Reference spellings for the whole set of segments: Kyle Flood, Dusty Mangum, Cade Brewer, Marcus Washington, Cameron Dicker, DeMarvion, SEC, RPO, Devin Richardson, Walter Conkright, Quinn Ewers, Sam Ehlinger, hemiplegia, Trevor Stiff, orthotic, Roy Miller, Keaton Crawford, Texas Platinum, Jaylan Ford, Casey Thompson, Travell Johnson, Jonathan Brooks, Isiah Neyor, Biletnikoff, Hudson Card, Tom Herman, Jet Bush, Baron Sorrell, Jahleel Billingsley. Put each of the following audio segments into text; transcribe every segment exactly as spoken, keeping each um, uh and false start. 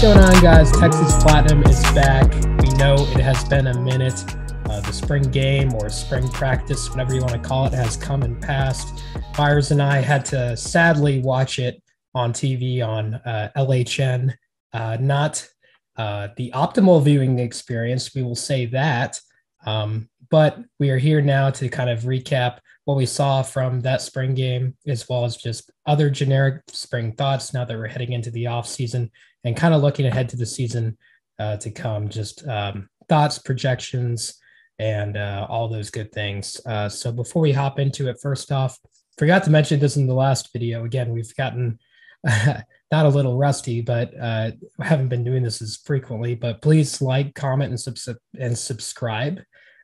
What's going on, guys? Texas Platinum is back. We know it has been a minute. Uh, the spring game or spring practice, whatever you want to call it, has come and passed. Myers and I had to sadly watch it on T V on uh, L H N. Uh, not uh, the optimal viewing experience, we will say that. Um, but we are here now to kind of recap what we saw from that spring game, as well as just other generic spring thoughts now that we're heading into the off season and kind of looking ahead to the season uh, to come, just um, thoughts, projections, and uh, all those good things. Uh, so before we hop into it, first off, forgot to mention this in the last video. Again, we've gotten not a little rusty, but uh, haven't been doing this as frequently, but please like, comment, and, subs and subscribe.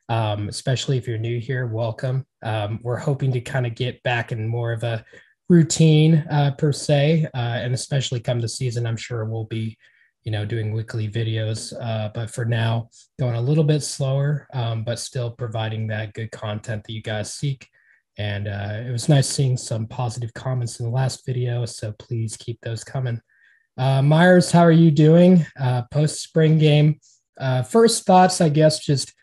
Um, especially if you're new here, welcome. Um, we're hoping to kind of get back in more of a routine uh, per se, uh, and especially come the season, I'm sure we'll be, you know, doing weekly videos, uh, but for now, going a little bit slower, um, but still providing that good content that you guys seek. And uh, it was nice seeing some positive comments in the last video, so please keep those coming. Uh, Myers, how are you doing? Uh, post-spring game. Uh, first thoughts, I guess, just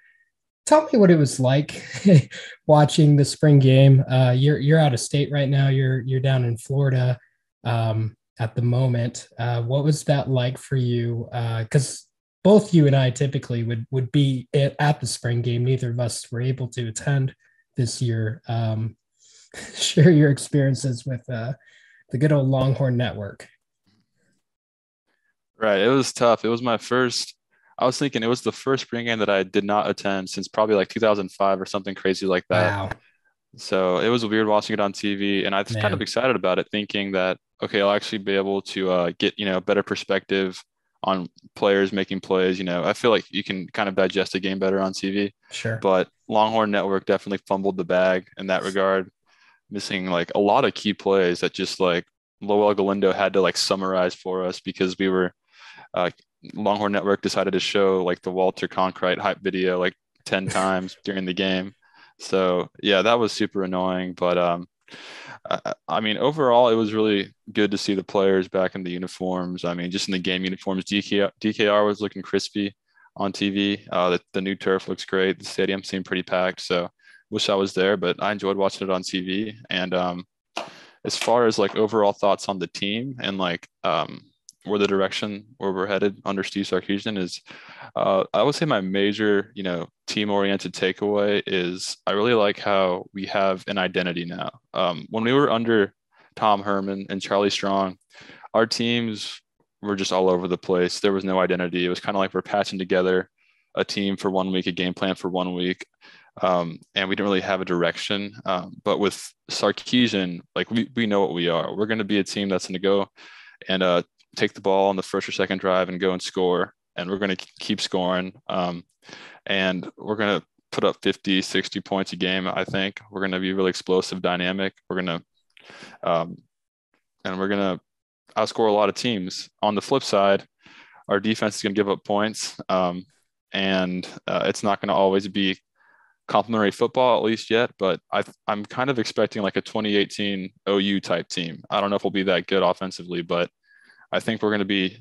tell me what it was like watching the spring game. Uh, you're you're out of state right now. You're you're down in Florida um, at the moment. Uh, what was that like for you? Because uh, both you and I typically would would be at the spring game. Neither of us were able to attend this year. Um, share your experiences with uh, the good old Longhorn Network. Right, it was tough. It was my first. I was thinking it was the first spring game that I did not attend since probably like two thousand five or something crazy like that. Wow. So it was weird watching it on T V, and I was Man. kind of excited about it, thinking that, okay, I'll actually be able to uh, get, you know, better perspective on players making plays. You know, I feel like you can kind of digest a game better on T V. Sure. But Longhorn Network definitely fumbled the bag in that regard, missing like a lot of key plays that just like Lowell Galindo had to like summarize for us because we were uh, – Longhorn Network decided to show like the Walter Conkright hype video like ten times during the game. So yeah, that was super annoying. But um, I, I mean, overall, it was really good to see the players back in the uniforms. I mean, just in the game uniforms, D K R, D K R was looking crispy on T V. Uh, the, the new turf looks great. The stadium seemed pretty packed. So wish I was there, but I enjoyed watching it on T V. And um, as far as like overall thoughts on the team and like, um, where the direction where we're headed under Steve Sarkisian is, uh, I would say my major, you know, team-oriented takeaway is I really like how we have an identity now. Um, when we were under Tom Herman and Charlie Strong, our teams were just all over the place. There was no identity. It was kind of like we're patching together a team for one week, a game plan for one week, um, and we didn't really have a direction. Um, but with Sarkisian, like we, we know what we are. We're going to be a team that's going to go and uh, take the ball on the first or second drive and go and score. And we're going to keep scoring. Um, and we're going to put up fifty, sixty points a game. I think we're going to be really explosive, dynamic. We're going to, um, and we're going to outscore a lot of teams. On the flip side, our defense is going to give up points. Um, and uh, it's not going to always be complimentary football, at least yet, but I, I'm kind of expecting like a twenty eighteen O U type team. I don't know if we'll be that good offensively, but I think we're going to be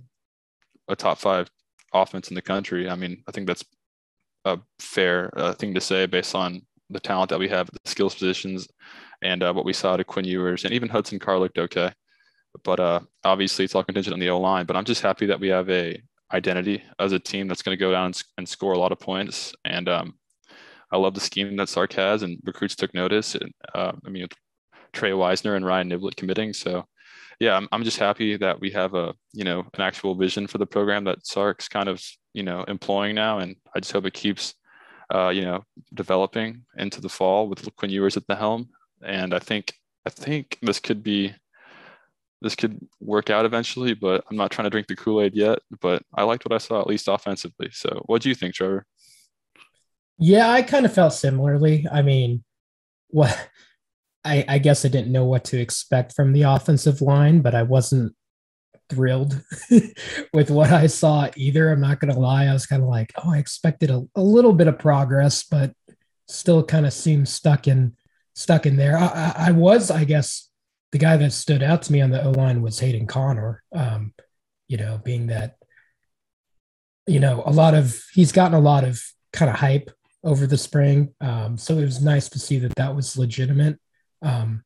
a top five offense in the country. I mean, I think that's a fair uh, thing to say based on the talent that we have at the skills positions and uh, what we saw to Quinn Ewers. And even Hudson Card looked okay. But uh, obviously, it's all contingent on the O-line. But I'm just happy that we have a identity as a team that's going to go down and, and score a lot of points. And um, I love the scheme that Sark has, and recruits took notice. And, uh, I mean, Trey Wisner and Ryan Niblett committing, so yeah, I'm, I'm just happy that we have a, you know, an actual vision for the program that Sark's kind of, you know, employing now. And I just hope it keeps, uh, you know, developing into the fall with Quinn Ewers at the helm. And I think, I think this could be, this could work out eventually, but I'm not trying to drink the Kool-Aid yet, but I liked what I saw, at least offensively. So what do you think, Trevor? Yeah, I kind of felt similarly. I mean, what, I, I guess I didn't know what to expect from the offensive line, but I wasn't thrilled with what I saw either. I'm not going to lie. I was kind of like, oh, I expected a, a little bit of progress, but still kind of seemed stuck in stuck in there. I, I, I was, I guess, the guy that stood out to me on the O-line was Hayden Connor, um, you know, being that you know, a lot of, he's gotten a lot of kind of hype over the spring. Um, so it was nice to see that that was legitimate. Um,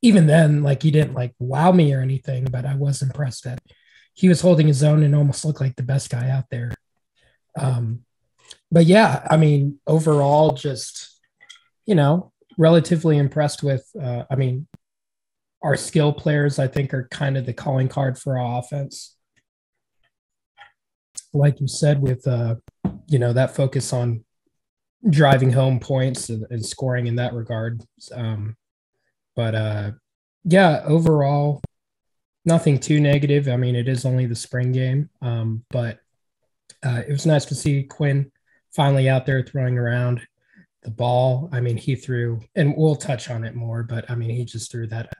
even then, like, he didn't like wow me or anything, but I was impressed that he was holding his own and almost looked like the best guy out there. Um, but yeah, I mean, overall, just, you know, relatively impressed with, uh, I mean, our skill players, I think, are kind of the calling card for our offense. Like you said, with, uh, you know, that focus on driving home points and, and scoring in that regard. Um, but, uh, yeah, overall, nothing too negative. I mean, it is only the spring game, um, but uh, it was nice to see Quinn finally out there throwing around the ball. I mean, he threw, and we'll touch on it more, but, I mean, he just threw that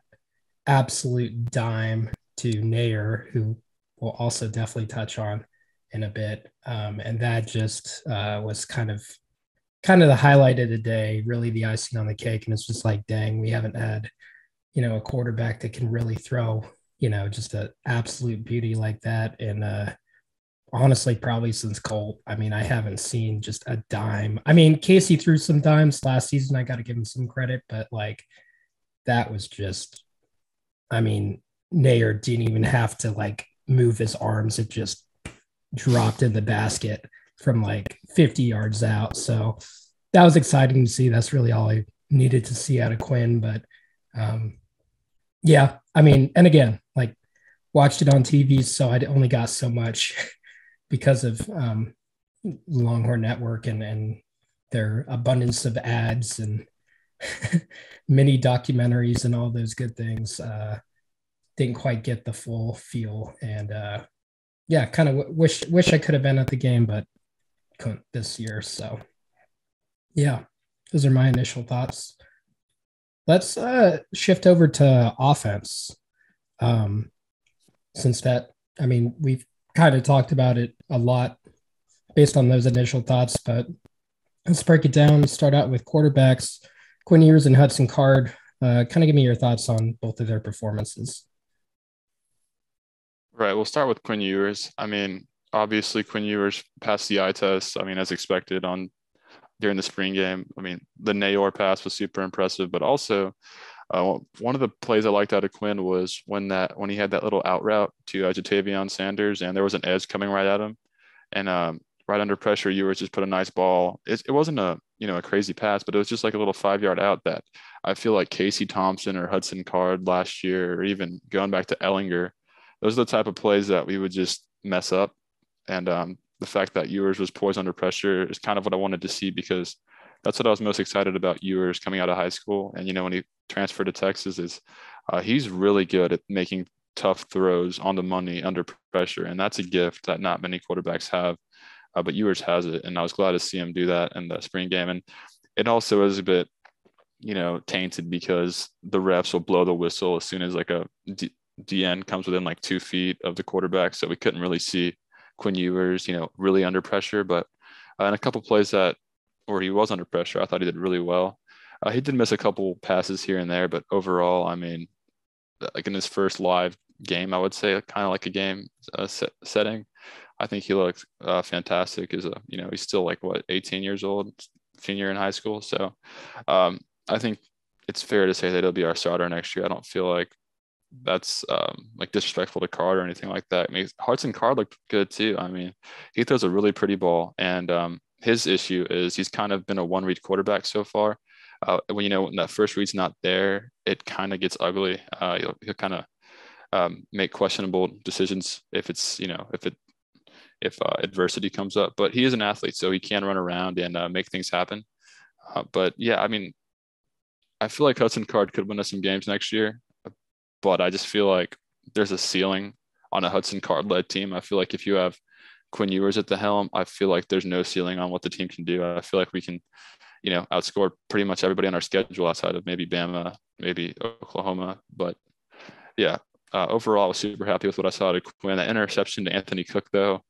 absolute dime to Nair, who we'll also definitely touch on in a bit. Um, and that just uh, was kind of kind of the highlight of the day, really the icing on the cake. And it's just like, dang, we haven't had, you know, a quarterback that can really throw, you know, just an absolute beauty like that. And uh, honestly, probably since Cole, I mean, I haven't seen just a dime. I mean, Casey threw some dimes last season. I got to give him some credit, but like that was just, I mean, Nair didn't even have to like move his arms. It just dropped in the basket from like fifty yards out. So that was exciting to see. That's really all I needed to see out of Quinn. But um, yeah, I mean, and again, like watched it on T V. So I only got so much because of um, Longhorn Network and, and their abundance of ads and mini documentaries and all those good things. Uh, didn't quite get the full feel, and uh, yeah, kind of w- wish wish I could have been at the game, but couldn't this year. So, yeah, those are my initial thoughts. Let's uh, shift over to offense, um, since that, I mean, we've kind of talked about it a lot based on those initial thoughts, but let's break it down. Start out with quarterbacks. Quinn Ewers and Hudson Card, uh, kind of give me your thoughts on both of their performances. Right. We'll start with Quinn Ewers. I mean, obviously Quinn Ewers passed the eye test. I mean, as expected on during the spring game. I mean, the Neyor pass was super impressive, but also uh, one of the plays I liked out of Quinn was when that when he had that little out route to uh, Ja'Tavion Sanders, and there was an edge coming right at him, and um, right under pressure, Ewers just put a nice ball. It, it wasn't a you know, a crazy pass, but it was just like a little five yard out that I feel like Casey Thompson or Hudson Card last year, or even going back to Ehlinger, those are the type of plays that we would just mess up. And um, the fact that Ewers was poised under pressure is kind of what I wanted to see, because that's what I was most excited about Ewers coming out of high school. And, you know, when he transferred to Texas is uh, he's really good at making tough throws on the money under pressure. And that's a gift that not many quarterbacks have. Uh, but Ewers has it, and I was glad to see him do that in the spring game. And it also is a bit, you know, tainted because the refs will blow the whistle as soon as like a D- DN comes within like two feet of the quarterback. So we couldn't really see Quinn Ewers, you know, really under pressure. But uh, in a couple plays that where he was under pressure, I thought he did really well. Uh, he did miss a couple passes here and there, but overall, I mean, like in his first live game, I would say kind of like a game uh, set- setting. I think he looks uh, fantastic. Is a you know he's still like what eighteen years old, senior in high school. So um, I think it's fair to say that he'll be our starter next year. I don't feel like that's um, like disrespectful to Card or anything like that. I mean, Hudson Card looked good too. I mean, he throws a really pretty ball, and um, his issue is he's kind of been a one read quarterback so far. Uh, when you know when that first read's not there, it kind of gets ugly. Uh, he'll, he'll kind of um, make questionable decisions if it's you know if it. if uh, adversity comes up, but he is an athlete, so he can run around and uh, make things happen. Uh, but yeah, I mean, I feel like Hudson Card could win us some games next year, but I just feel like there's a ceiling on a Hudson Card led team. I feel like if you have Quinn Ewers at the helm, I feel like there's no ceiling on what the team can do. I feel like we can, you know, outscore pretty much everybody on our schedule outside of maybe Bama, maybe Oklahoma, but yeah. Uh, overall, I was super happy with what I saw to Quinn. The interception to Anthony Cook, though,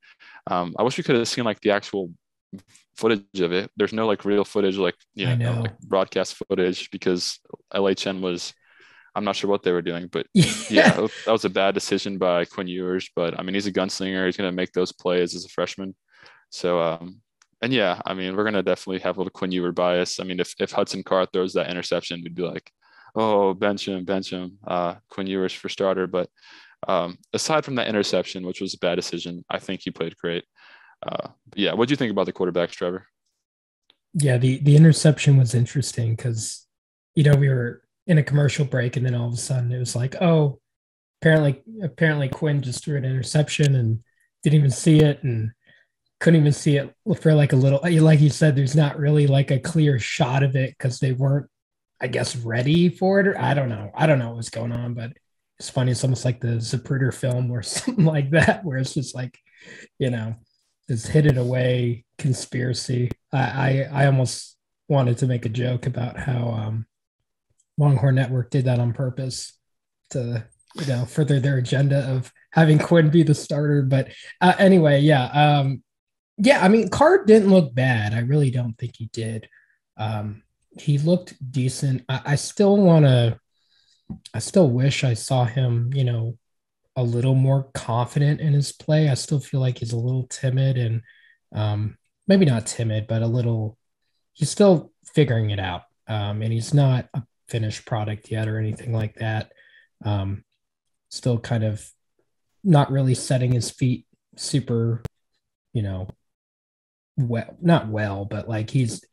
um, I wish we could have seen like the actual footage of it. There's no like real footage, like you know, know. Like, broadcast footage, because L H N was, I'm not sure what they were doing, but yeah. yeah, that was a bad decision by Quinn Ewers. But I mean, he's a gunslinger. He's going to make those plays as a freshman. So, um, and yeah, I mean, we're going to definitely have a little Quinn Ewers bias. I mean, if, if Hudson Card throws that interception, we'd be like, oh, bench him, bench him, uh, Quinn Ewers for starter. But um, aside from that interception, which was a bad decision, I think he played great. Uh, yeah, what do you think about the quarterbacks, Trevor? Yeah, the, the interception was interesting because, you know, we were in a commercial break and then all of a sudden it was like, oh, apparently, apparently Quinn just threw an interception and didn't even see it and couldn't even see it for like a little, like you said, there's not really like a clear shot of it because they weren't, I guess, ready for it. Or I don't know. I don't know what was going on, but it's funny. It's almost like the Zapruder film or something like that, where it's just like, you know, this hid it away conspiracy. I, I, I almost wanted to make a joke about how um, Longhorn Network did that on purpose to, you know, further their agenda of having Quinn be the starter. But uh, anyway, yeah. Um, yeah, I mean, Card didn't look bad. I really don't think he did. Um, he looked decent. I, I still want to, I still wish I saw him, you know, a little more confident in his play. I still feel like he's a little timid and um, maybe not timid, but a little, he's still figuring it out. Um, and he's not a finished product yet or anything like that. Um, still kind of not really setting his feet super, you know, well, not well, but like he's,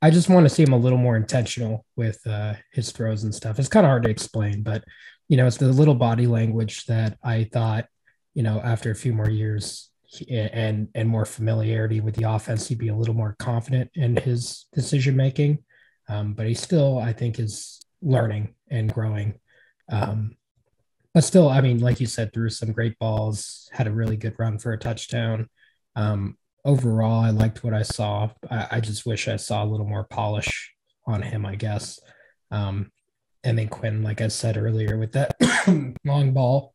I just want to see him a little more intentional with uh, his throws and stuff. It's kind of hard to explain, but, you know, it's the little body language that I thought, you know, after a few more years he, and and more familiarity with the offense, he'd be a little more confident in his decision-making. Um, but he still, I think, is learning and growing. Um, but still, I mean, like you said, threw some great balls, had a really good run for a touchdown. Um, overall, I liked what I saw. I, I just wish I saw a little more polish on him, I guess. Um, and then Quinn, like I said earlier, with that long ball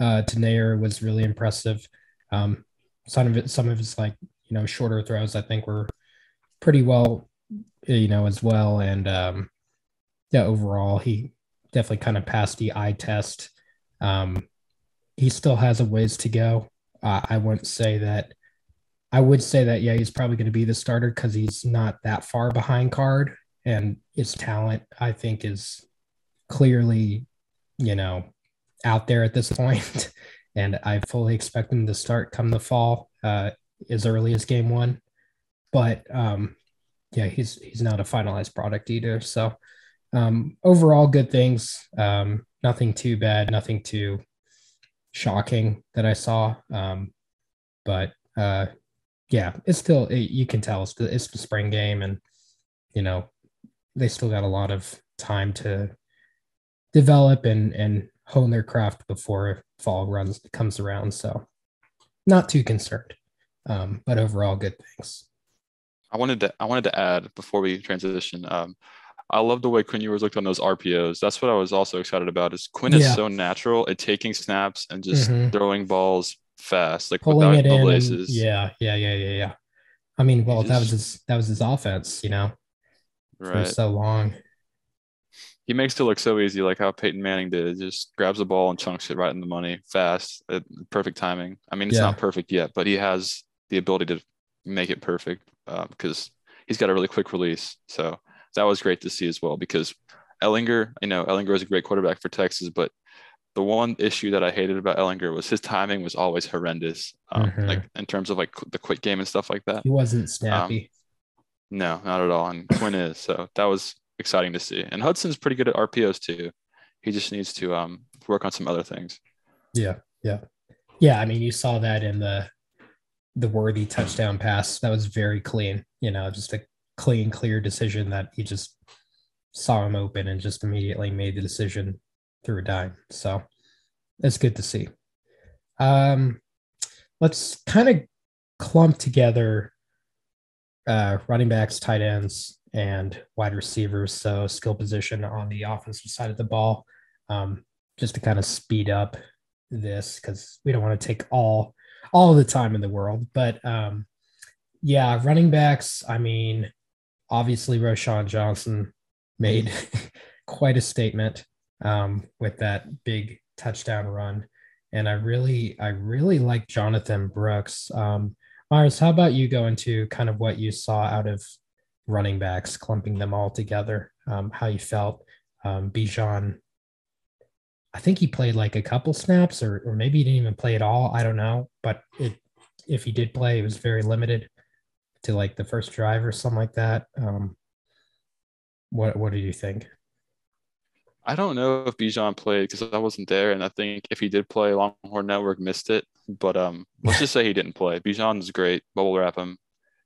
uh, to Nair was really impressive. Um, some of it, some of his like, you know, shorter throws, I think were pretty well, you know, as well. And um, yeah, overall, he definitely kind of passed the eye test. Um, he still has a ways to go. Uh, I wouldn't say that. I would say that, yeah, he's probably going to be the starter because he's not that far behind Card, and his talent, I think, is clearly, you know, out there at this point. And I fully expect him to start come the fall, uh, as early as game one. But um, yeah, he's he's not a finalized product either. So um, overall, good things. Um, nothing too bad. Nothing too shocking that I saw. Um, but uh, yeah, it's still, it, you can tell it's the, it's the spring game, and, you know, they still got a lot of time to develop and, and hone their craft before fall runs comes around. So not too concerned, um, but overall good things. I wanted to, I wanted to add before we transition. Um, I love the way Quinn Ewers looked on those R P Os. That's what I was also excited about is Quinn yeah. is so natural at taking snaps and just mm-hmm. throwing balls fast, like pulling without it the in laces. And, yeah, yeah, yeah, yeah, yeah. I mean, well, just, that was his that was his offense, you know, right. for so long. He makes it look so easy, like how Peyton Manning did. It just grabs the ball and chunks it right in the money, fast, at perfect timing. I mean, it's yeah. not perfect yet, but he has the ability to make it perfect because uh, he's got a really quick release. So that was great to see as well because Ehlinger, you know, Ehlinger is a great quarterback for Texas, but the one issue that I hated about Ehlinger was his timing was always horrendous, um, mm-hmm. like in terms of like the quick game and stuff like that. He wasn't snappy. Um, no, not at all. And Quinn is, so that was exciting to see. And Hudson's pretty good at R P Os too. He just needs to um, work on some other things. Yeah, yeah, yeah. I mean, you saw that in the the Worthy touchdown pass. That was very clean. You know, just a clean, clear decision that he just saw him open and just immediately made the decision. Through a dime. So that's good to see. Um, let's kind of clump together uh, running backs, tight ends, and wide receivers. So skill position on the offensive side of the ball, um, just to kind of speed up this because we don't want to take all, all the time in the world. But um, yeah, running backs, I mean, obviously Roschon Johnson made quite a statement. Um, with that big touchdown run. And I really, I really like Jonathan Brooks. Um, Myers, how about you go into kind of what you saw out of running backs, clumping them all together, um, how you felt? Um, Bijan, I think he played like a couple snaps, or, or maybe he didn't even play at all. I don't know. But it, if he did play, it was very limited to like the first drive or something like that. Um, what what do you think? I don't know if Bijan played because I wasn't there, and I think if he did play, Longhorn Network missed it. But um, let's just say he didn't play. Bijan's great. Bubble wrap him.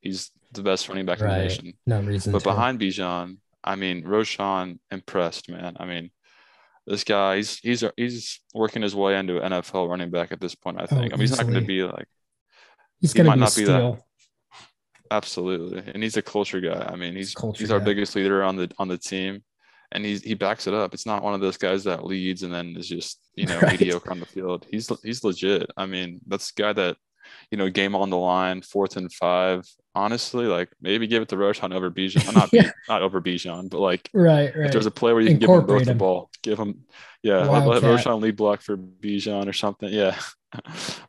He's the best running back right. in the nation. No reason. But to. Behind Bijan, I mean, Roschon impressed, man. I mean, this guy, he's he's he's working his way into an N F L running back at this point. I think. Oh, I mean, easily. He's not going to be like. He's going to be not steal. Be that. Absolutely, and he's a culture guy. I mean, he's culture he's our guy. biggest leader on the on the team. And he's, he backs it up. It's not one of those guys that leads and then is just, you know, right. mediocre on the field. He's he's legit. I mean, that's a guy that, you know, game on the line, fourth and five. Honestly, like maybe give it to Roschon over Bijan. Not yeah. not over Bijan, but like right, right. if there's a play where you can give him both him. the ball, give him, yeah, Wild let cat. Roschon lead block for Bijan or something. Yeah.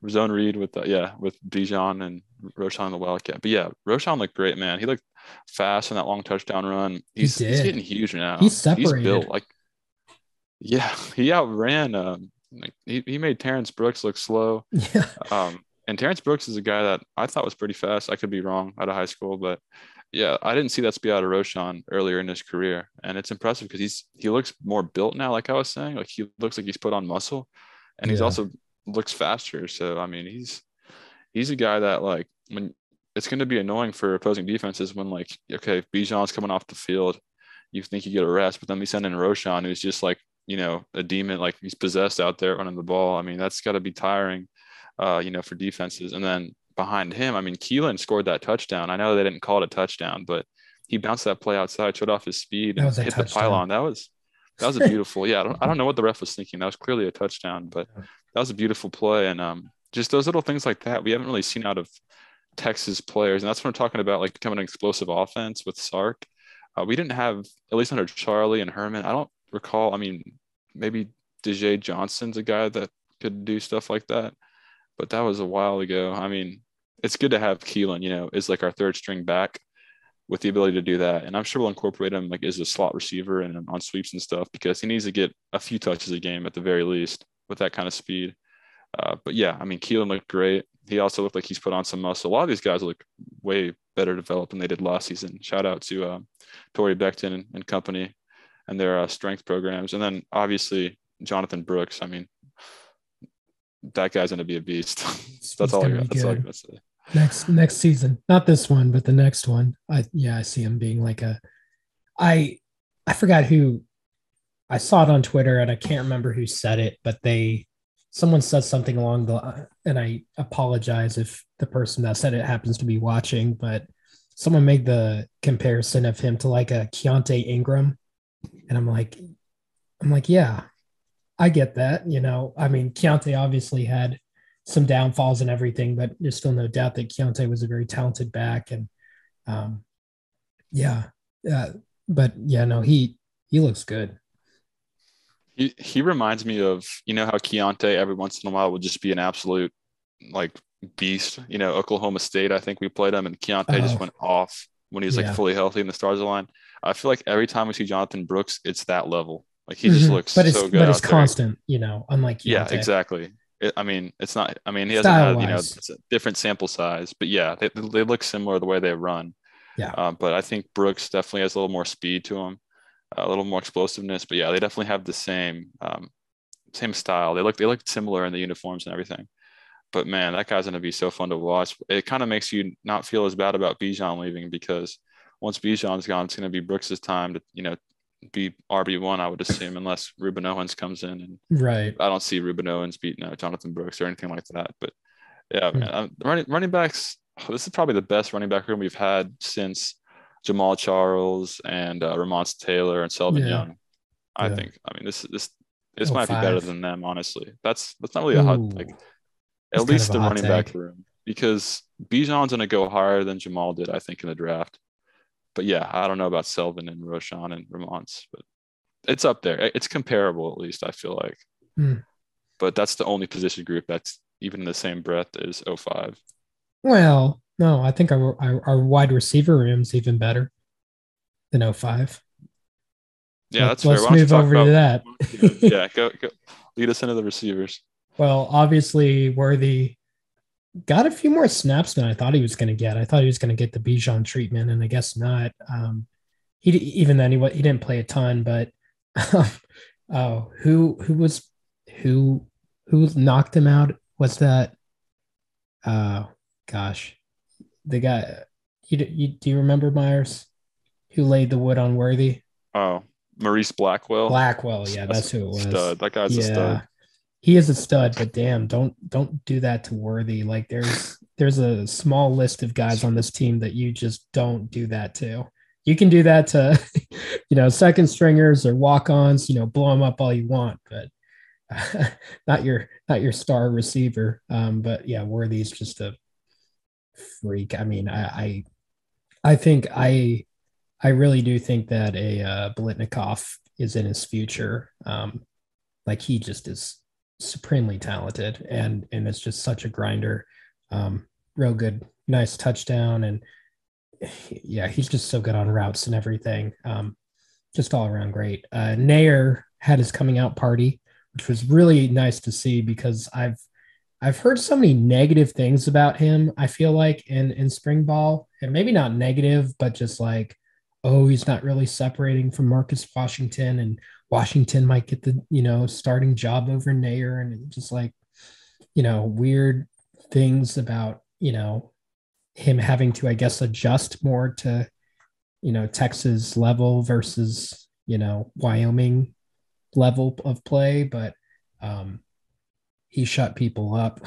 Zone read with, the, yeah, with Bijan and Roschon the Wildcat. But yeah, Roschon looked great, man. He looked fast in that long touchdown run. He's, he he's getting huge now. He's separated. He's built like, yeah, he outran. Um, like he, he made Terrance Brooks look slow. Yeah. Um, and Terrance Brooks is a guy that I thought was pretty fast. I could be wrong out of high school, but yeah, I didn't see that speed out of Roschon earlier in his career, and it's impressive because he's he looks more built now. Like I was saying, like he looks like he's put on muscle, and yeah. he's also looks faster. So I mean, he's he's a guy that like when. It's going to be annoying for opposing defenses when, like, okay, if Bijan's coming off the field, you think you get a rest, but then we send in Roschon, who's just like, you know, a demon, like he's possessed out there running the ball. I mean, that's got to be tiring, uh, you know, for defenses. And then behind him, I mean, Keilan scored that touchdown. I know they didn't call it a touchdown, but he bounced that play outside, showed off his speed, and hit touchdown. the pylon. That was that was a beautiful. yeah, I don't, I don't know what the ref was thinking. That was clearly a touchdown, but that was a beautiful play. And um, just those little things like that we haven't really seen out of Texas players, and that's what I'm talking about, like becoming an explosive offense with Sark. Uh, we didn't have, at least under Charlie and Herman, I don't recall. I mean, maybe Dijay Johnson's a guy that could do stuff like that, but that was a while ago. I mean, it's good to have Keelan, you know, is like our third string back with the ability to do that, and I'm sure we'll incorporate him like as a slot receiver and on sweeps and stuff because he needs to get a few touches a game at the very least with that kind of speed. Uh, but yeah, I mean, Keelan looked great. He also looked like he's put on some muscle. A lot of these guys look way better developed than they did last season. Shout out to uh, Torrey Beckton and, and company and their uh, strength programs. And then obviously Jonathan Brooks. I mean, that guy's going to be a beast. that's, all I got. that's all I got to say. Next, next season, not this one, but the next one. I, yeah, I see him being like a, I, I forgot who I saw it on Twitter and I can't remember who said it, but they, someone said something along the, and I apologize if the person that said it happens to be watching, but someone made the comparison of him to like a Keaontay Ingram. And I'm like, I'm like, yeah, I get that. You know, I mean, Keaontay obviously had some downfalls and everything, but there's still no doubt that Keaontay was a very talented back. And um, yeah, uh, but yeah, no, he, he looks good. He, he reminds me of, you know, how Keaontay every once in a while would just be an absolute like beast. You know, Oklahoma State, I think we played him and Keaontay oh. just went off when he was yeah. like fully healthy and the stars aligned. I feel like every time we see Jonathan Brooks, it's that level. Like he mm-hmm. just looks but so it's, good. But it's constant, you know, unlike Keaontay. Yeah, exactly. It, I mean, it's not, I mean, he hasn't had, you know, it's a different sample size, but yeah, they, they look similar the way they run. Yeah. Uh, but I think Brooks definitely has a little more speed to him. A little more explosiveness, but yeah, they definitely have the same um, same style. They look they look similar in the uniforms and everything. But man, that guy's gonna be so fun to watch. It kind of makes you not feel as bad about Bijan leaving because once Bijan's gone, it's gonna be Brooks's time to you know be R B one, I would assume, unless Reuben Owens comes in. And right. I don't see Reuben Owens beating uh, Jonathan Brooks or anything like that. But yeah, mm-hmm. man, I'm, running running backs. Oh, this is probably the best running back room we've had since Jamal Charles and uh, Ramonce Taylor and Selvin yeah. Young. I yeah. think. I mean, this this this oh, might five. be better than them, honestly. That's that's not really Ooh. a hot like. At least the running tag. back room, because Bijan's gonna go higher than Jamal did, I think, in the draft. But yeah, I don't know about Selvin and Roschon and Ramonce, but it's up there. It's comparable, at least I feel like. Mm. But that's the only position group that's even in the same breath as oh five. Well, No, I think our, our, our wide receiver room's even better than oh five. Yeah, that's fair. Let's move over to that. Yeah, go, go lead us into the receivers. Well, obviously, Worthy got a few more snaps than I thought he was going to get. I thought he was going to get the Bijan treatment, and I guess not. Um, he even then he he didn't play a ton, but oh, who who was who who knocked him out? What's that? Uh, gosh, the guy. You, you do you remember Myers? Who laid the wood on Worthy? Oh. Maurice Blackwell. Blackwell, yeah, that's, that's who it was. Stud. That guy's yeah. a stud. He is a stud, but damn, don't don't do that to Worthy. Like there's there's a small list of guys on this team that you just don't do that to. You can do that to, you know, second stringers or walk-ons. You know, blow them up all you want, but uh, not your not your star receiver. Um, but yeah, Worthy's just a freak. I mean, I I, I think I. I really do think that a uh, Biletnikoff is in his future. Um, like he just is supremely talented, and and it's just such a grinder. Um, real good, nice touchdown, and yeah, he's just so good on routes and everything. Um, just all around great. Uh, Nair had his coming out party, which was really nice to see because I've I've heard so many negative things about him. I feel like in in spring ball, and maybe not negative, but just like, oh, he's not really separating from Marcus Washington, and Washington might get the, you know, starting job over Nair, and just like, you know, weird things about, you know, him having to, I guess, adjust more to, you know, Texas level versus, you know, Wyoming level of play. But um, he shut people up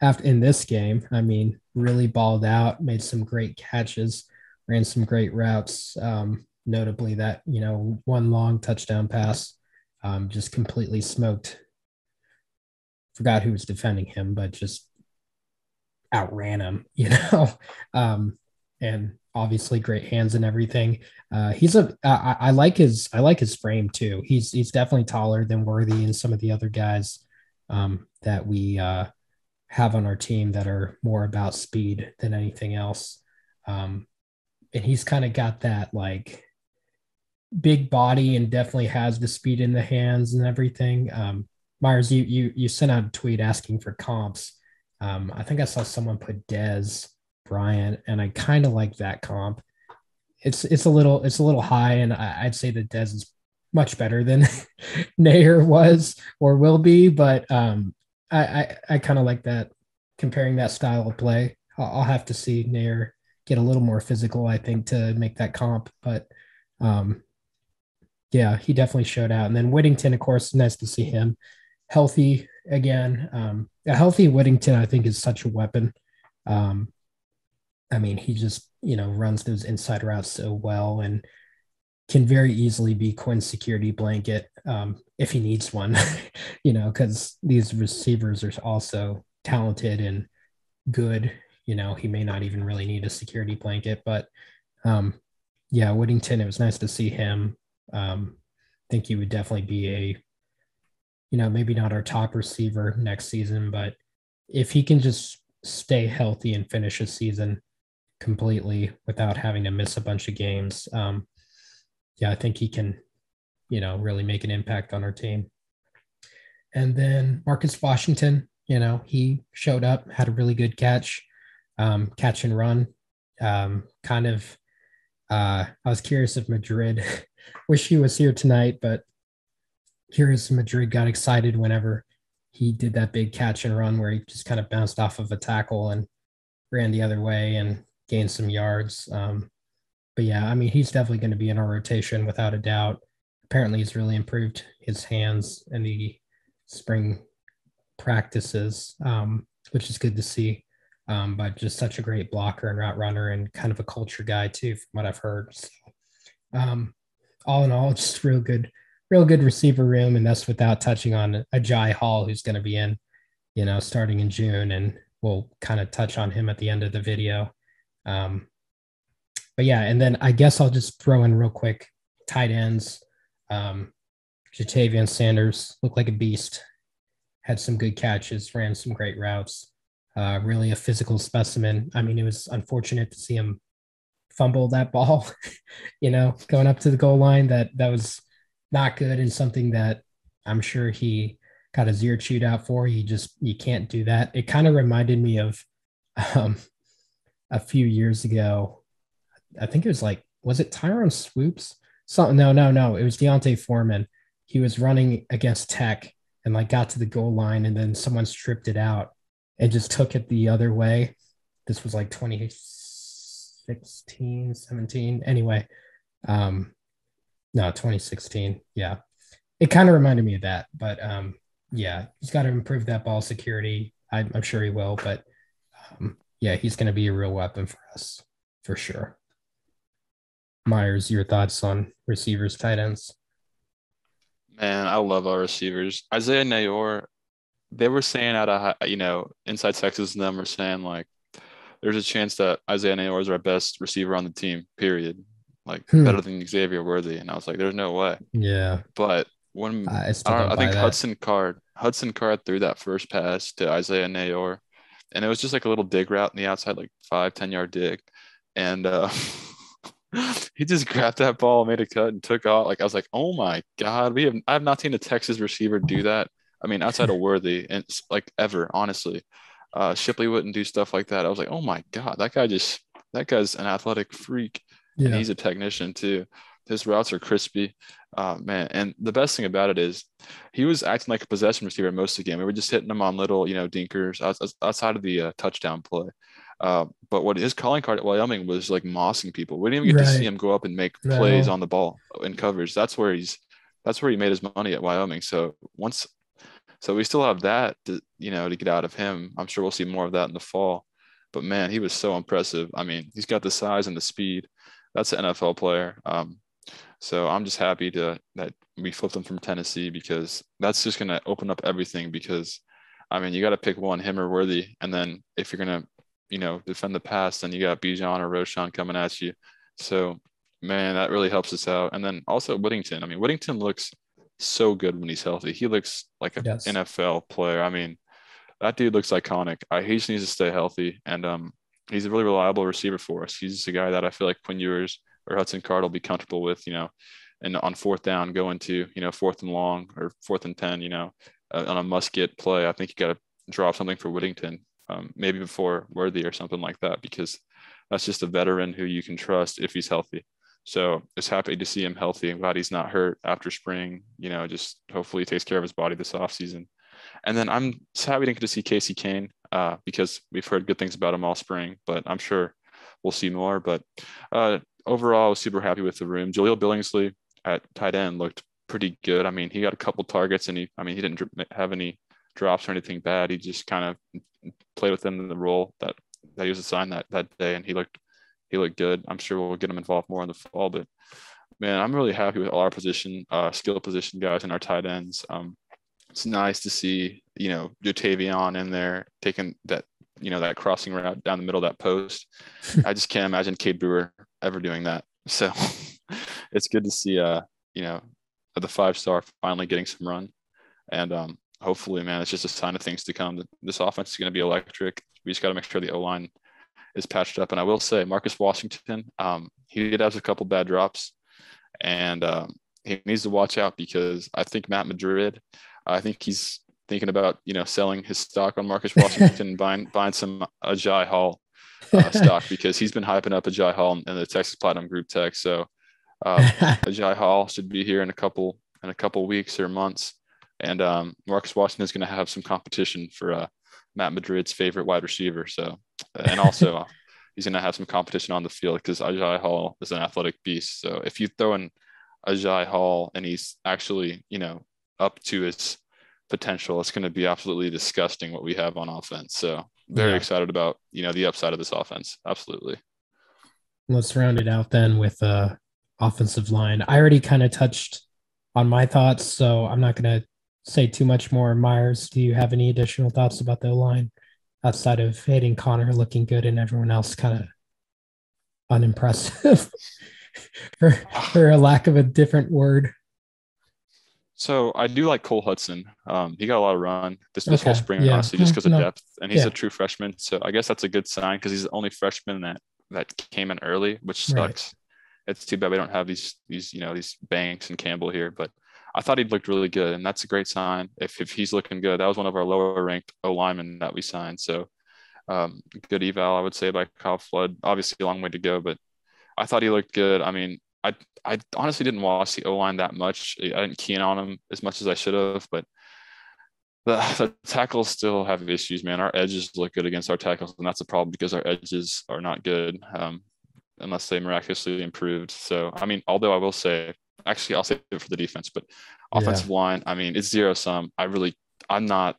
after in this game. I mean, really balled out, made some great catches. Ran some great routes, um, notably that, you know, one long touchdown pass, um, just completely smoked. Forgot who was defending him, but just outran him, you know, um, and obviously great hands and everything. Uh, he's a, I, I like his, I like his frame too. He's, he's definitely taller than Worthy and some of the other guys um, that we uh, have on our team that are more about speed than anything else. Um, And he's kind of got that like big body and definitely has the speed in the hands and everything. Um, Myers, you you you sent out a tweet asking for comps. Um, I think I saw someone put Dez Bryant, and I kind of like that comp. It's it's a little it's a little high, and I, I'd say that Dez is much better than Nair was or will be. But um, I I, I kind of like that, comparing that style of play. I'll, I'll have to see Nair get a little more physical, I think, to make that comp. But um, yeah, he definitely showed out. And then Whittington, of course, nice to see him healthy again. Um, a healthy Whittington, I think, is such a weapon. Um, I mean, he just, you know, runs those inside routes so well and can very easily be Quinn's security blanket um, if he needs one, you know, because these receivers are also talented and good. You know, he may not even really need a security blanket, but um, yeah, Whittington, it was nice to see him. Um, I think he would definitely be a, you know, maybe not our top receiver next season, but if he can just stay healthy and finish a season completely without having to miss a bunch of games, um, yeah, I think he can, you know, really make an impact on our team. And then Marcus Washington, you know, he showed up, had a really good catch. Um, catch and run, um, kind of. Uh, I was curious if Madrid, wish he was here tonight, but curious if Madrid got excited whenever he did that big catch and run where he just kind of bounced off of a tackle and ran the other way and gained some yards. Um, but yeah, I mean, he's definitely going to be in our rotation without a doubt. Apparently, he's really improved his hands in the spring practices, um, which is good to see. Um, but just such a great blocker and route runner and kind of a culture guy too, from what I've heard. So, um, all in all, just real good, real good receiver room. And that's without touching on Ajay Hall, who's going to be in, you know, starting in June, and we'll kind of touch on him at the end of the video. Um, but yeah, and then I guess I'll just throw in real quick tight ends. Um, Ja'Tavion Sanders looked like a beast, had some good catches, ran some great routes. uh, really a physical specimen. I mean, it was unfortunate to see him fumble that ball, you know, going up to the goal line. That that was not good, and something that I'm sure he got his ear chewed out for. He just, you can't do that. It kind of reminded me of um, a few years ago. I think it was like, was it Tyrone Swoops? Something? No, no, no. It was Deontay Foreman. He was running against Tech and like got to the goal line, and then someone stripped it out and just took it the other way. This was like twenty sixteen, seventeen. Anyway, um, no, twenty sixteen. Yeah. It kind of reminded me of that, but um, yeah, he's got to improve that ball security. I'm, I'm sure he will, but um, yeah, he's going to be a real weapon for us for sure. Myers, your thoughts on receivers, tight ends? Man, I love our receivers. Isiah Neyor, they were saying out of, you know, Inside Texas and them were saying like, there's a chance that Isiah Neyor is our best receiver on the team, period. Like hmm. better than Xavier Worthy. And I was like, there's no way. Yeah. But when I, I, don't, I think that. Hudson Card, Hudson Card threw that first pass to Isiah Neyor, and it was just like a little dig route in the outside, like five, ten yard dig. And uh, he just grabbed that ball, made a cut, and took off. Like I was like, oh my God, we have I have not seen a Texas receiver do that. I mean, outside of Worthy, and like ever, honestly, uh, Shipley wouldn't do stuff like that. I was like, oh my God, that guy just that guy's an athletic freak, yeah. And he's a technician too. His routes are crispy, uh, man. And the best thing about it is he was acting like a possession receiver most of the game. We were just hitting him on little, you know, dinkers outside of the uh, touchdown play. Uh, but what his calling card at Wyoming was like mossing people. We didn't even get right. to see him go up and make right. plays on the ball in coverage. That's where he's, that's where he made his money at Wyoming. So once, so we still have that, to, you know, to get out of him. I'm sure we'll see more of that in the fall. But man, he was so impressive. I mean, he's got the size and the speed. That's an N F L player. Um, So I'm just happy to that we flipped him from Tennessee, because that's just going to open up everything. Because, I mean, you got to pick one, him or Worthy. And then if you're going to, you know, defend the pass, then you got Bijan or Roschon coming at you. So, man, that really helps us out. And then also Whittington. I mean, Whittington looks so good when he's healthy. He looks like an yes. N F L player. I mean, that dude looks iconic. I, he just needs to stay healthy. And um, he's a really reliable receiver for us. He's a guy that I feel like Quinn Ewers or Hudson Card will be comfortable with, you know, and on fourth down going to, you know, fourth and long or fourth and ten, you know, uh, on a must get play. I think you got to drop something for Whittington, um, maybe before Worthy or something like that, because that's just a veteran who you can trust if he's healthy. So it's happy to see him healthy. I'm glad he's not hurt after spring, you know, just hopefully he takes care of his body this offseason. And then I'm happy we didn't get to see Casey Kane uh, because we've heard good things about him all spring, but I'm sure we'll see more. But, uh, overall, I was super happy with the room. Jahleel Billingsley at tight end looked pretty good. I mean, he got a couple targets, and he, I mean, he didn't have any drops or anything bad. He just kind of played within the role that, that he was assigned that, that day, and he looked he looked good. I'm sure we'll get him involved more in the fall, but, man, I'm really happy with all our position, uh, skill position guys and our tight ends. Um, it's nice to see, you know, Ja'Tavion in there taking that, you know, that crossing route down the middle of that post. I just can't imagine Cade Brewer ever doing that. So it's good to see, uh, you know, the five-star finally getting some run. And um, hopefully, man, it's just a sign of things to come. This offense is going to be electric. We just got to make sure the O-line is patched up. And I will say Marcus Washington, um, he did have a couple bad drops. And um, he needs to watch out, because I think Matt Madrid, I think he's thinking about, you know, selling his stock on Marcus Washington and buying, buying some Ajay Hall Uh, stock, because he's been hyping up Ajay Hall in the Texas Platinum group text. So um, Ajay Hall should be here in a couple in a couple weeks or months, and um, Marcus Washington is going to have some competition for uh, Matt Madrid's favorite wide receiver. So, and also uh, he's going to have some competition on the field, because Ajay Hall is an athletic beast. So if you throw in Ajay Hall and he's actually, you know, up to his potential, it's going to be absolutely disgusting what we have on offense. So very yeah. excited about, you know, the upside of this offense. Absolutely. Let's round it out then with uh offensive line. I already kind of touched on my thoughts, so I'm not going to say too much more. Myers, do you have any additional thoughts about the line outside of Hayden Connor looking good and everyone else kind of unimpressive for, for a lack of a different word? So I do like Cole Hudson. Um, he got a lot of run this, this okay. whole spring, yeah. honestly, just because of no. depth. And he's yeah. a true freshman. So I guess that's a good sign because he's the only freshman that, that came in early, which sucks. Right. It's too bad we don't have these, these, you know, these Banks and Campbell here. But I thought he looked really good, and that's a great sign if, if he's looking good. That was one of our lower-ranked O-linemen that we signed. So um, good eval, I would say, by Kyle Flood. Obviously, a long way to go, but I thought he looked good. I mean, I I honestly didn't watch the O-line that much. I didn't keen on him as much as I should have, but the, the tackles still have issues, man. Our edges look good against our tackles, and that's a problem because our edges are not good um, unless they miraculously improved. So, I mean, although I will say – actually, I'll save it for the defense, but offensive yeah. line, I mean, it's zero sum. I really, I'm not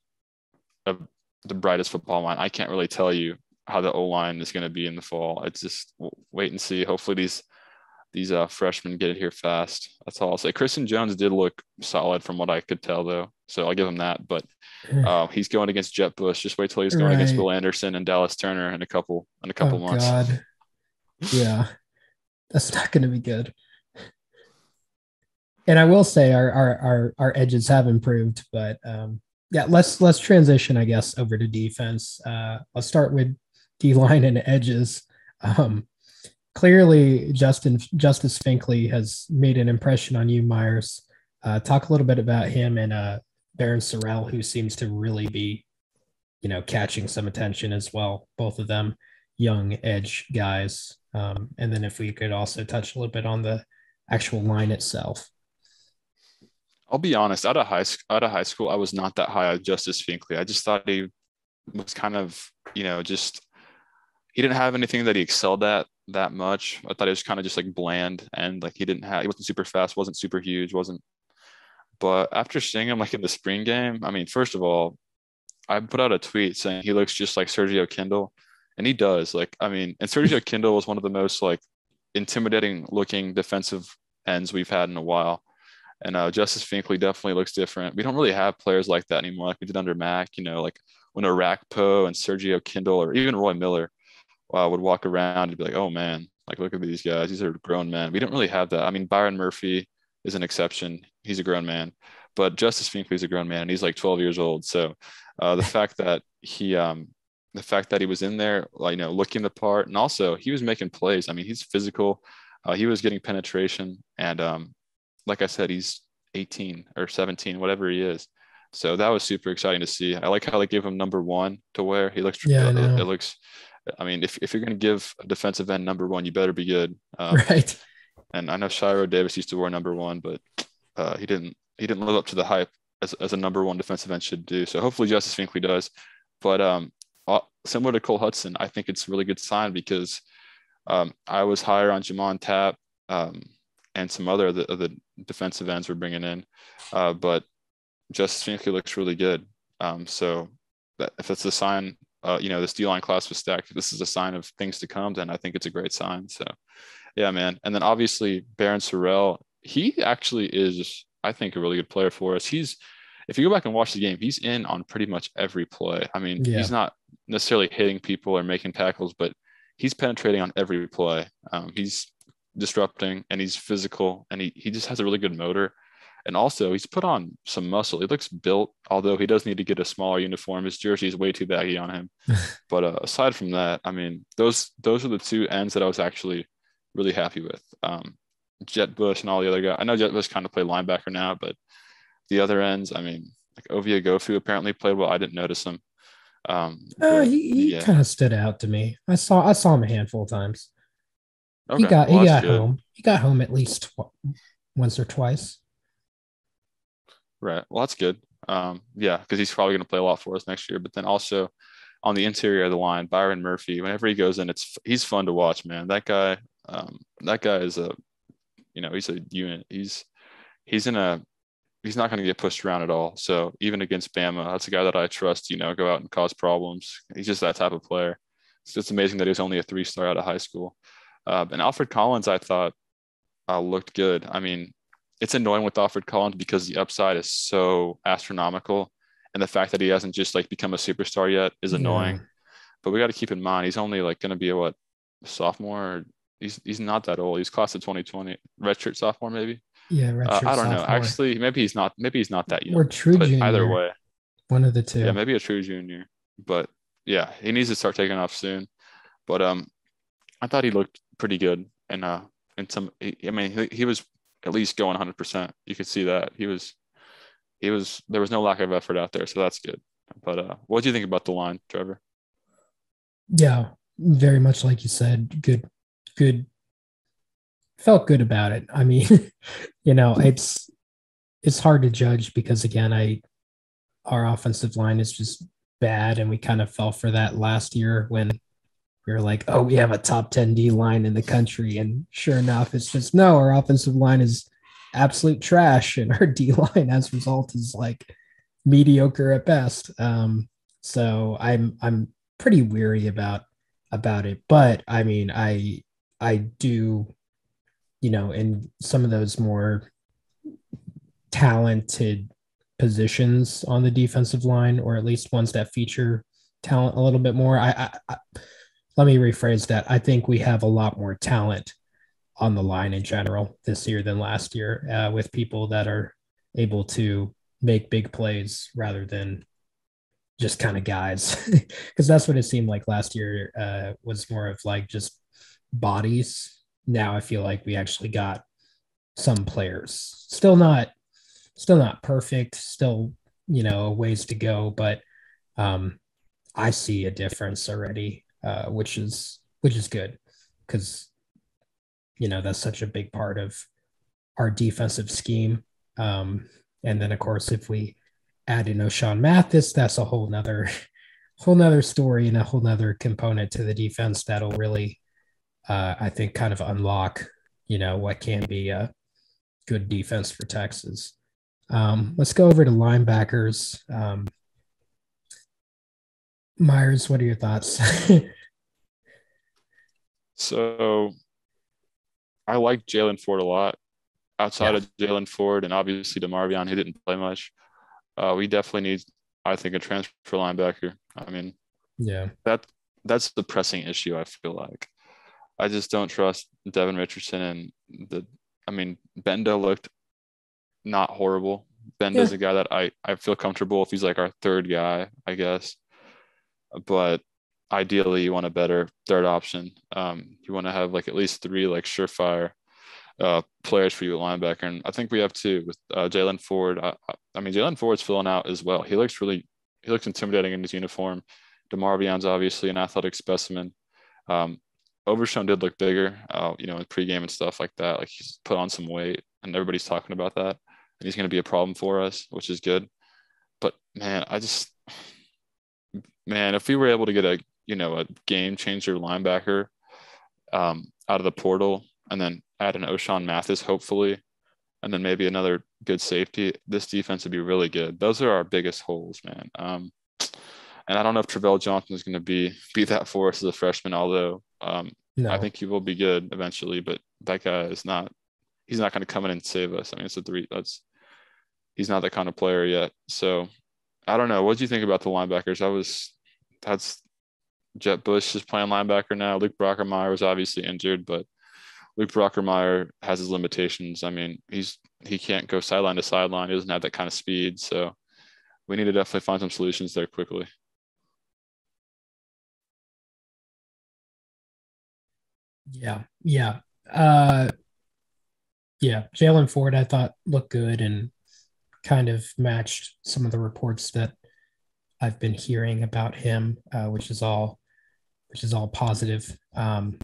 a, the brightest football mind. I can't really tell you how the O line is going to be in the fall. It's just wait and see. Hopefully, these these uh, freshmen get it here fast. That's all I'll say. Christian Jones did look solid from what I could tell, though, so I'll give him that. But uh, he's going against Jet Bush. Just wait till he's going right. against Will Anderson and Dallas Turner in a couple in a couple oh, months. God. Yeah, that's not going to be good. And I will say our, our, our, our edges have improved, but um, yeah, let's, let's transition, I guess, over to defense. Uh, let's start with D-line and edges. Um, clearly Justin, Justice Finkley has made an impression on you, Myers. Uh, talk a little bit about him and uh, Baron Sorrell, who seems to really be, you know, catching some attention as well. Both of them young edge guys. Um, and then if we could also touch a little bit on the actual line itself. I'll be honest, out of high out of high school, I was not that high on Justice Finkley. I just thought he was kind of, you know, just he didn't have anything that he excelled at that much. I thought he was kind of just like bland and like he didn't have he wasn't super fast, wasn't super huge, wasn't. But after seeing him like in the spring game, I mean, first of all, I put out a tweet saying he looks just like Sergio Kindle, and he does. Like, I mean, and Sergio Kindle was one of the most like intimidating looking defensive ends we've had in a while. And uh, Justice Finkley definitely looks different. We don't really have players like that anymore, like we did under Mac, you know, like when Arakpo and Sergio Kindle or even Roy Miller uh, would walk around and be like, oh, man, like, look at these guys. These are grown men. We don't really have that. I mean, Byron Murphy is an exception. He's a grown man. But Justice Finkley is a grown man, and he's like twelve years old. So uh, the fact that he um, – the fact that he was in there, you know, looking the part, and also he was making plays. I mean, he's physical. Uh, he was getting penetration and um, – like I said, he's eighteen or seventeen, whatever he is. So that was super exciting to see. I like how they gave him number one to wear. He looks, yeah, it, it looks, I mean, if, if you're going to give a defensive end number one, you better be good. Um, right. And I know Shiro Davis used to wear number one, but uh, he didn't, he didn't live up to the hype as, as a number one defensive end should do. So hopefully Justice Finkley does, but um, similar to Cole Hudson, I think it's a really good sign because um, I was higher on Jamon Tapp, um, and some other of the, of the defensive ends we're bringing in. Uh, but Justice Finkley looks really good. Um, so that, if it's a sign, uh, you know, this D-line class was stacked, if this is a sign of things to come, then I think it's a great sign. So, yeah, man. And then obviously Baron Sorrell, he actually is, I think, a really good player for us. He's, if you go back and watch the game, he's in on pretty much every play. I mean, yeah. he's not necessarily hitting people or making tackles, but he's penetrating on every play. Um, he's disrupting, and he's physical, and he, he just has a really good motor, and also he's put on some muscle. He looks built, although he does need to get a smaller uniform. His jersey is way too baggy on him. But uh, aside from that, I mean, those those are the two ends that I was actually really happy with. um Jet Bush and all the other guys, I know Jet Bush kind of play linebacker now, but the other ends, I mean, like Ovia Gofu apparently played well. I didn't notice him. um uh, he, he yeah. kind of stood out to me. I saw I saw him a handful of times. Okay. He got well, he got good. home. He got home at least tw- once or twice. Right. Well, that's good. Um, yeah, because he's probably going to play a lot for us next year. But then also on the interior of the line, Byron Murphy. Whenever he goes in, it's he's fun to watch, man. That guy. Um, that guy is a, you know, he's a unit. He's he's in a he's not going to get pushed around at all. So even against Bama, that's a guy that I trust. You know, go out and cause problems. He's just that type of player. It's just amazing that he was only a three star out of high school. Uh, and Alfred Collins, I thought, uh, looked good. I mean, it's annoying with Alfred Collins because the upside is so astronomical, and the fact that he hasn't just like become a superstar yet is annoying. Yeah. But we got to keep in mind he's only like going to be a what sophomore. He's he's not that old. He's class of twenty twenty, redshirt sophomore maybe. Yeah, redshirt uh, I don't sophomore. know. Actually, maybe he's not. Maybe he's not that young. Or true junior. Either way, one of the two. Yeah, maybe a true junior. But yeah, he needs to start taking off soon. But um, I thought he looked pretty good, and uh, and some. I mean, he, he was at least going one hundred percent. You could see that he was. He was. There was no lack of effort out there, so that's good. But uh, what do you think about the line, Trevor? Yeah, very much like you said. Good, good. Felt good about it. I mean, you know, it's it's hard to judge because again, I our offensive line is just bad, and we kind of fell for that last year when we were like, oh, we have a top ten D line in the country, and sure enough, it's just no. Our offensive line is absolute trash, and our D line as a result is like mediocre at best. Um, so I'm I'm pretty weary about about it, but I mean, I I do. You know, in some of those more talented positions on the defensive line, or at least ones that feature talent a little bit more. I, I, I let me rephrase that. I think we have a lot more talent on the line in general this year than last year, uh, with people that are able to make big plays rather than just kind of guys, because that's what it seemed like last year uh, was more of like just bodies. Now I feel like we actually got some players. Still not, still not perfect. Still, you know, ways to go. But um, I see a difference already, uh, which is which is good because you know that's such a big part of our defensive scheme. Um, and then of course, if we add in Ochaun Mathis, that's a whole nother, whole nother story and a whole nother component to the defense that'll really. Uh, I think kind of unlock, you know, what can be a good defense for Texas. Um, let's go over to linebackers. Um, Myers, what are your thoughts? So I like Jaylan Ford a lot. Outside yeah. of Jaylan Ford and obviously DeMarvion, who didn't play much, uh, we definitely need, I think, a transfer linebacker. I mean, yeah, that that's the pressing issue, I feel like. I just don't trust Devin Richardson and the. I mean, Benda looked not horrible. Benda's yeah. a guy that I, I feel comfortable if he's like our third guy, I guess. But ideally, you want a better third option. Um, you want to have like at least three like surefire uh, players for you at linebacker, and I think we have two with uh, Jaylan Ford. I, I mean, Jaylan Ford's filling out as well. He looks really he looks intimidating in his uniform. DeMarvion's obviously an athletic specimen. Um, Overshone did look bigger, uh, you know, in pregame and stuff like that. Like he's put on some weight, and everybody's talking about that. And he's going to be a problem for us, which is good. But man, I just, man, if we were able to get a, you know, a game changer linebacker um, out of the portal, and then add an Ochaun Mathis, hopefully, and then maybe another good safety, this defense would be really good. Those are our biggest holes, man. Um, and I don't know if Travell Johnson is going to be be that for us as a freshman, although. Um, no. I think he will be good eventually, but that guy is not, he's not going to come in and save us. I mean, it's a three, that's, he's not that kind of player yet. So I don't know. What do you think about the linebackers? I was, that's Jet Bush is playing linebacker now. Luke Brockermeyer was obviously injured, but Luke Brockermeyer has his limitations. I mean, he's, he can't go sideline to sideline. He doesn't have that kind of speed. So we need to definitely find some solutions there quickly. Yeah, yeah, uh, yeah. Jaylan Ford, I thought looked good and kind of matched some of the reports that I've been hearing about him, uh, which is all, which is all positive. Um,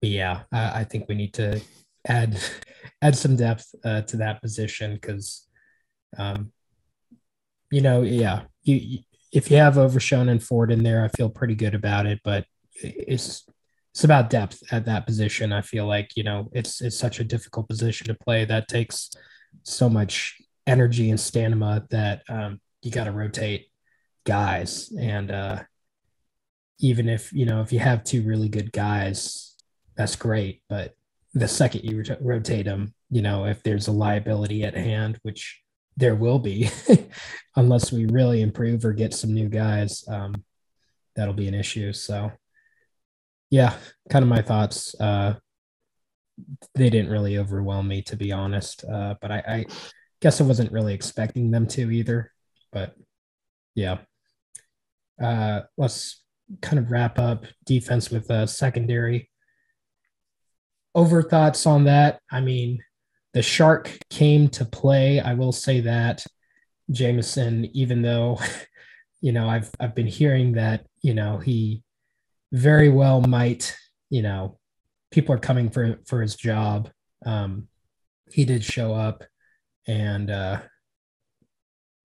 but yeah, I, I think we need to add add some depth uh, to that position because, um, you know, yeah, you, you if you have Overshone and Ford in there, I feel pretty good about it, but it's. It's about depth at that position. I feel like, you know, it's it's such a difficult position to play that takes so much energy and stamina that um, you got to rotate guys. And uh, even if, you know, if you have two really good guys, that's great. But the second you rot- rotate them, you know, if there's a liability at hand, which there will be, unless we really improve or get some new guys, um, that'll be an issue. So. Yeah, kind of my thoughts. Uh, they didn't really overwhelm me, to be honest. Uh, but I, I guess I wasn't really expecting them to either. But yeah, uh, let's kind of wrap up defense with uh, secondary. Over thoughts on that? I mean, the Shark came to play. I will say that Jameson, even though, you know, I've I've been hearing that, you know, he very well might, you know, people are coming for for his job. Um, he did show up and, uh,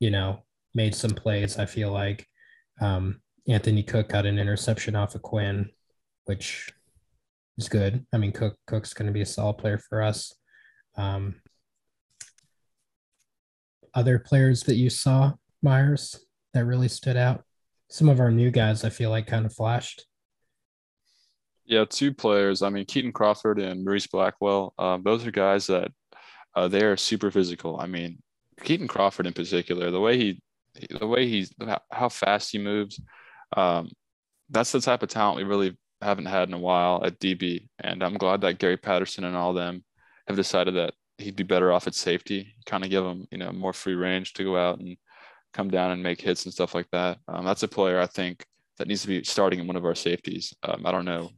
you know, made some plays. I feel like um, Anthony Cook got an interception off of Quinn, which is good. I mean, Cook Cook's going to be a solid player for us. Um, other players that you saw, Myers, that really stood out? Some of our new guys, I feel like, kind of flashed. Yeah, two players. I mean, Keaton Crawford and Maurice Blackwell, uh, both are guys that uh, they are super physical. I mean, Keaton Crawford in particular, the way he, the way he's, how fast he moves, um, that's the type of talent we really haven't had in a while at D B. And I'm glad that Gary Patterson and all of them have decided that he'd be better off at safety, kind of give him, you know, more free range to go out and come down and make hits and stuff like that. Um, that's a player I think that needs to be starting in one of our safeties. Um, I don't know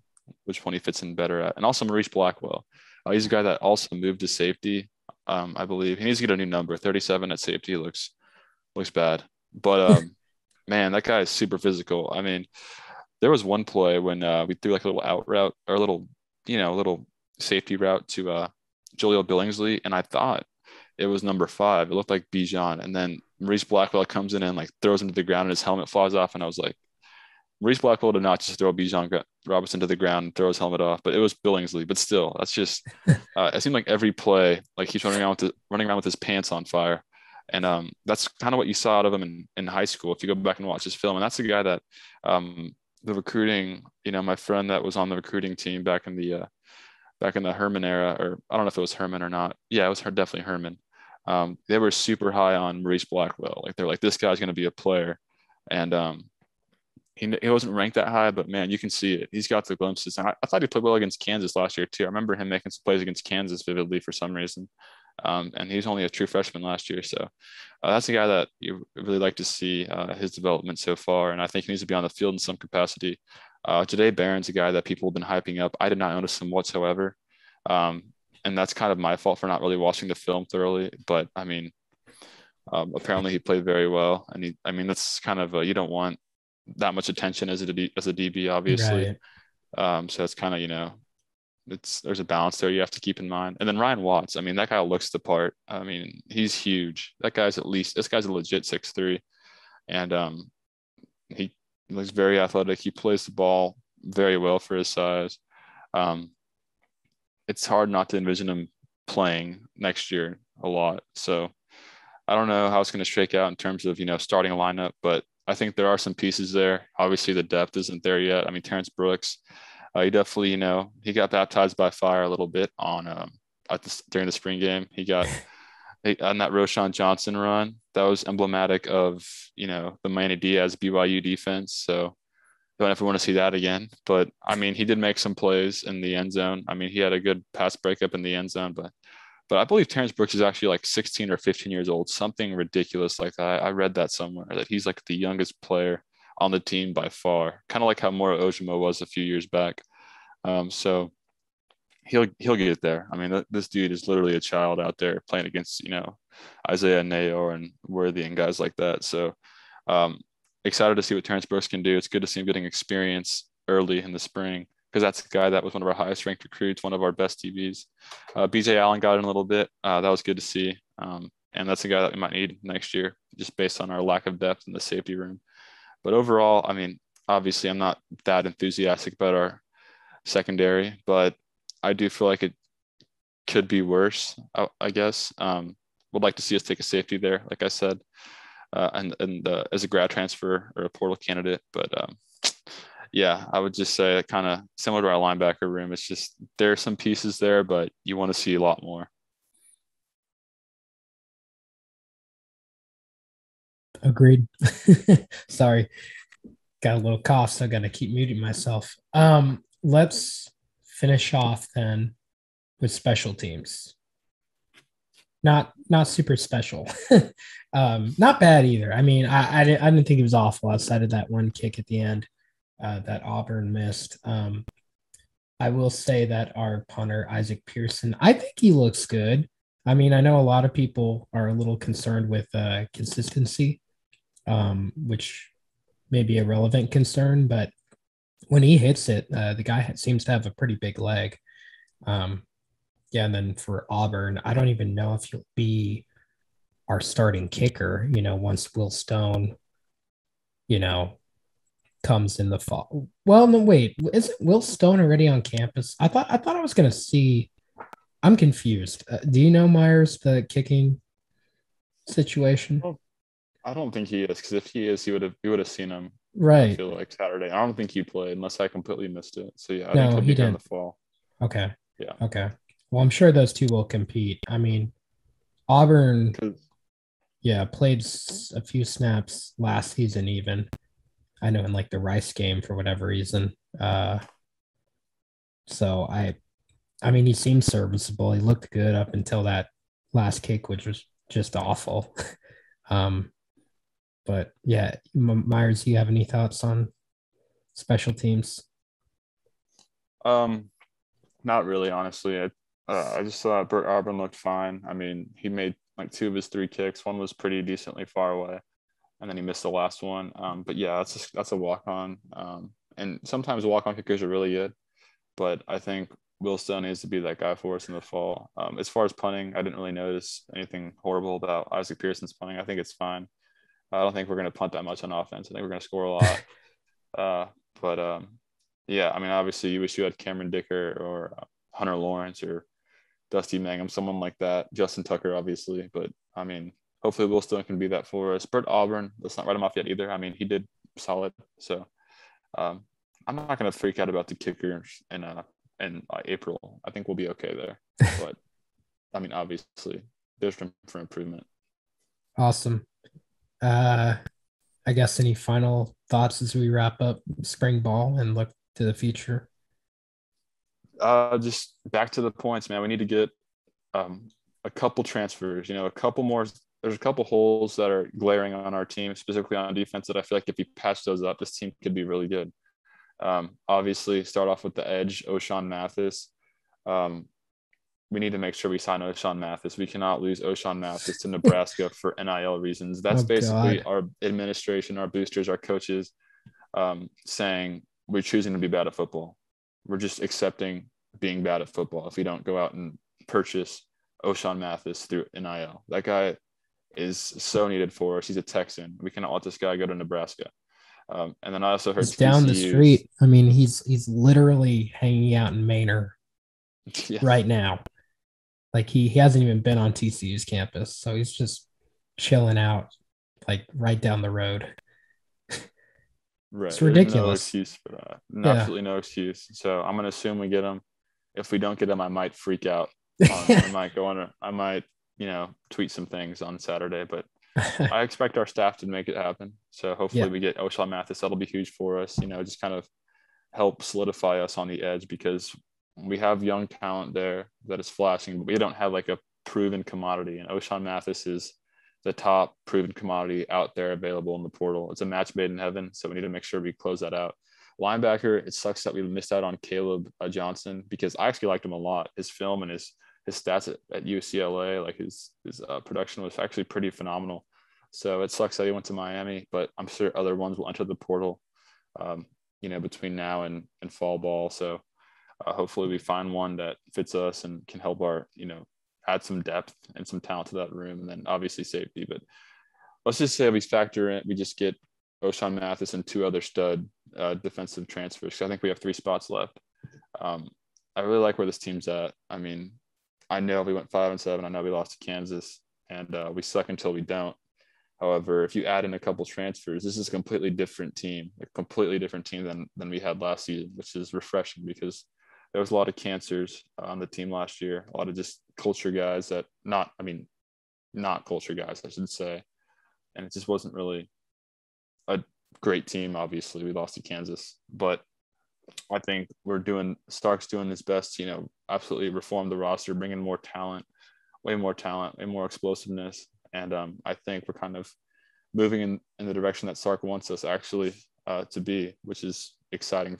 which one he fits in better at. And also Maurice Blackwell. Uh, he's a guy that also moved to safety, um, I believe. He needs to get a new number. thirty-seven at safety looks looks bad. But, um, man, that guy is super physical. I mean, there was one play when uh, we threw like a little out route or a little, you know, a little safety route to uh, Jahleel Billingsley, and I thought it was number five. It looked like Bijan. And then Maurice Blackwell comes in and like throws him to the ground and his helmet flies off. And I was like, Maurice Blackwell did not just throw Bijan Robinson to the ground and throw his helmet off, but it was Billingsley. But still, that's just, uh, it seemed like every play, like he's running around with, the, running around with his pants on fire. And um, that's kind of what you saw out of him in, in high school, if you go back and watch his film. And that's the guy that um, the recruiting, you know, my friend that was on the recruiting team back in the, uh, back in the Herman era, or I don't know if it was Herman or not. Yeah, it was definitely Herman. Um, they were super high on Maurice Blackwell. Like they're like, this guy's going to be a player. And um, he, he wasn't ranked that high, but man, you can see it. He's got the glimpses. And I, I thought he played well against Kansas last year too. I remember him making some plays against Kansas vividly for some reason. Um, and he was only a true freshman last year. So uh, that's a guy that you really like to see uh, his development so far. And I think he needs to be on the field in some capacity. Uh, today, Baron's a guy that people have been hyping up. I did not notice him whatsoever. Um, and that's kind of my fault for not really watching the film thoroughly. But, I mean, um, apparently he played very well. And, he, I mean, that's kind of a, you don't want that much attention as a, as a D B, obviously. Right. Um, so it's kind of, you know, it's there's a balance there you have to keep in mind. And then Ryan Watts, I mean, that guy looks the part. I mean, he's huge. That guy's at least – this guy's a legit six three. And um, he – he looks very athletic. He plays the ball very well for his size. Um, it's hard not to envision him playing next year a lot. So I don't know how it's going to shake out in terms of, you know, starting a lineup, but I think there are some pieces there. Obviously the depth isn't there yet. I mean, Terrance Brooks, uh, he definitely, you know, he got baptized by fire a little bit on um, at the, during the spring game. He got on that Roschon Johnson run, that was emblematic of, you know, the Manny Diaz B Y U defense. So don't ever want to see that again. But, I mean, he did make some plays in the end zone. I mean, he had a good pass breakup in the end zone. But but I believe Terrance Brooks is actually like sixteen or fifteen years old, something ridiculous like that. I, I read that somewhere, that he's like the youngest player on the team by far, kind of like how Moro Ojimo was a few years back. Um, so – He'll he'll get there. I mean, th- this dude is literally a child out there playing against, you know, Isiah Neyor and Worthy and guys like that. So um, excited to see what Terrance Brooks can do. It's good to see him getting experience early in the spring because that's a guy that was one of our highest ranked recruits, one of our best D Bs. Uh, B J Allen got in a little bit. Uh, that was good to see. Um, and that's a guy that we might need next year just based on our lack of depth in the safety room. But overall, I mean, obviously I'm not that enthusiastic about our secondary, but I do feel like it could be worse, I, I guess. Um, would like to see us take a safety there, like I said, uh, and, and uh, as a grad transfer or a portal candidate. But, um, yeah, I would just say kind of similar to our linebacker room. It's just there are some pieces there, but you want to see a lot more. Agreed. Sorry. Got a little cough, so I got to keep muting myself. Um, let's – finish off then with special teams. Not not super special. um, not bad either. I mean, I, I, didn't, I didn't think it was awful outside of that one kick at the end uh, that Auburn missed. Um, I will say that our punter, Isaac Pearson, I think he looks good. I mean, I know a lot of people are a little concerned with uh, consistency, um, which may be a relevant concern, but when he hits it, uh, the guy seems to have a pretty big leg. Um, yeah, and then for Auburn, I don't even know if he'll be our starting kicker, you know, once Will Stone, you know, comes in the fall. Well, no, wait, isn't Will Stone already on campus? I thought I thought I was going to see. I'm confused. Uh, do you know, Myers, the kicking situation? Oh, I don't think he is, because if he is, he would have he would have seen him. Right. I feel like Saturday. I don't think he played unless I completely missed it. So yeah, I no, think he did in the fall. Okay. Yeah. Okay. Well, I'm sure those two will compete. I mean, Auburn, yeah, played a few snaps last season. Even I know in like the Rice game for whatever reason. Uh, so I, I mean, he seemed serviceable. He looked good up until that last kick, which was just awful. um. But yeah, Myers, do you have any thoughts on special teams? Um, not really, honestly. I uh, I just thought Burt Auburn looked fine. I mean, he made like two of his three kicks. One was pretty decently far away, and then he missed the last one. Um, but yeah, that's a, that's a walk on. Um, and sometimes walk on kickers are really good, but I think Will Stone needs to be that guy for us in the fall. Um, as far as punting, I didn't really notice anything horrible about Isaac Pearson's punting. I think it's fine. I don't think we're going to punt that much on offense. I think we're going to score a lot. uh, but, um, yeah, I mean, obviously you wish you had Cameron Dicker or uh, Hunter Lawrence or Dusty Mangum, someone like that. Justin Tucker, obviously. But, I mean, hopefully Will Stone can be that for us. Burt Auburn, let's not write him off yet either. I mean, he did solid. So um, I'm not going to freak out about the kicker in, uh, in uh, April. I think we'll be okay there. But, I mean, obviously there's room for improvement. Awesome. Uh, I guess any final thoughts as we wrap up spring ball and look to the future? Uh, just back to the points, man. We need to get um, a couple transfers, you know, a couple more. There's a couple holes that are glaring on our team, specifically on defense, that I feel like if you patch those up, this team could be really good. Um, obviously, start off with the edge, Ochaun Mathis. Um, we need to make sure we sign Ochaun Mathis. We cannot lose Ochaun Mathis to Nebraska for N I L reasons. That's oh, basically God. Our administration, our boosters, our coaches um, saying we're choosing to be bad at football. We're just accepting being bad at football if we don't go out and purchase Ochaun Mathis through N I L. That guy is so needed for us. He's a Texan. We cannot let this guy go to Nebraska. Um, and then I also heard he's down the street. I mean, he's he's literally hanging out in Manor yeah. right now. Like, he, he hasn't even been on T C U's campus, so he's just chilling out, like, right down the road. Right. It's ridiculous. There's no excuse for that. No, yeah. Absolutely no excuse. So I'm going to assume we get him. If we don't get him, I might freak out. Um, I might go on a, I might, you know, tweet some things on Saturday, but I expect our staff to make it happen. So hopefully yeah. we get Ochaun Mathis. That'll be huge for us, you know, just kind of help solidify us on the edge, because we have young talent there that is flashing, but we don't have like a proven commodity. And Ochaun Mathis is the top proven commodity out there available in the portal. It's a match made in heaven, so we need to make sure we close that out. Linebacker, it sucks that we missed out on Caleb uh, Johnson, because I actually liked him a lot. His film and his his stats at, at U C L A, like his, his uh, production was actually pretty phenomenal. So it sucks that he went to Miami, but I'm sure other ones will enter the portal, um, you know, between now and, and fall ball. So Uh, hopefully we find one that fits us and can help our, you know, add some depth and some talent to that room. And then obviously safety, but let's just say we factor in, we just get Ochaun Mathis and two other stud uh, defensive transfers. So I think we have three spots left. Um, I really like where this team's at. I mean, I know we went five and seven. I know we lost to Kansas, and uh, we suck until we don't. However, if you add in a couple transfers, this is a completely different team, a completely different team than, than we had last season, which is refreshing, because there was a lot of cancers on the team last year, a lot of just culture guys that not, I mean, not culture guys, I should say. And it just wasn't really a great team, obviously. We lost to Kansas. But I think we're doing Stark's doing his best, you know, absolutely reform the roster, bring in more talent, way more talent, way more explosiveness. And um, I think we're kind of moving in, in the direction that Sark wants us actually uh, to be, which is exciting.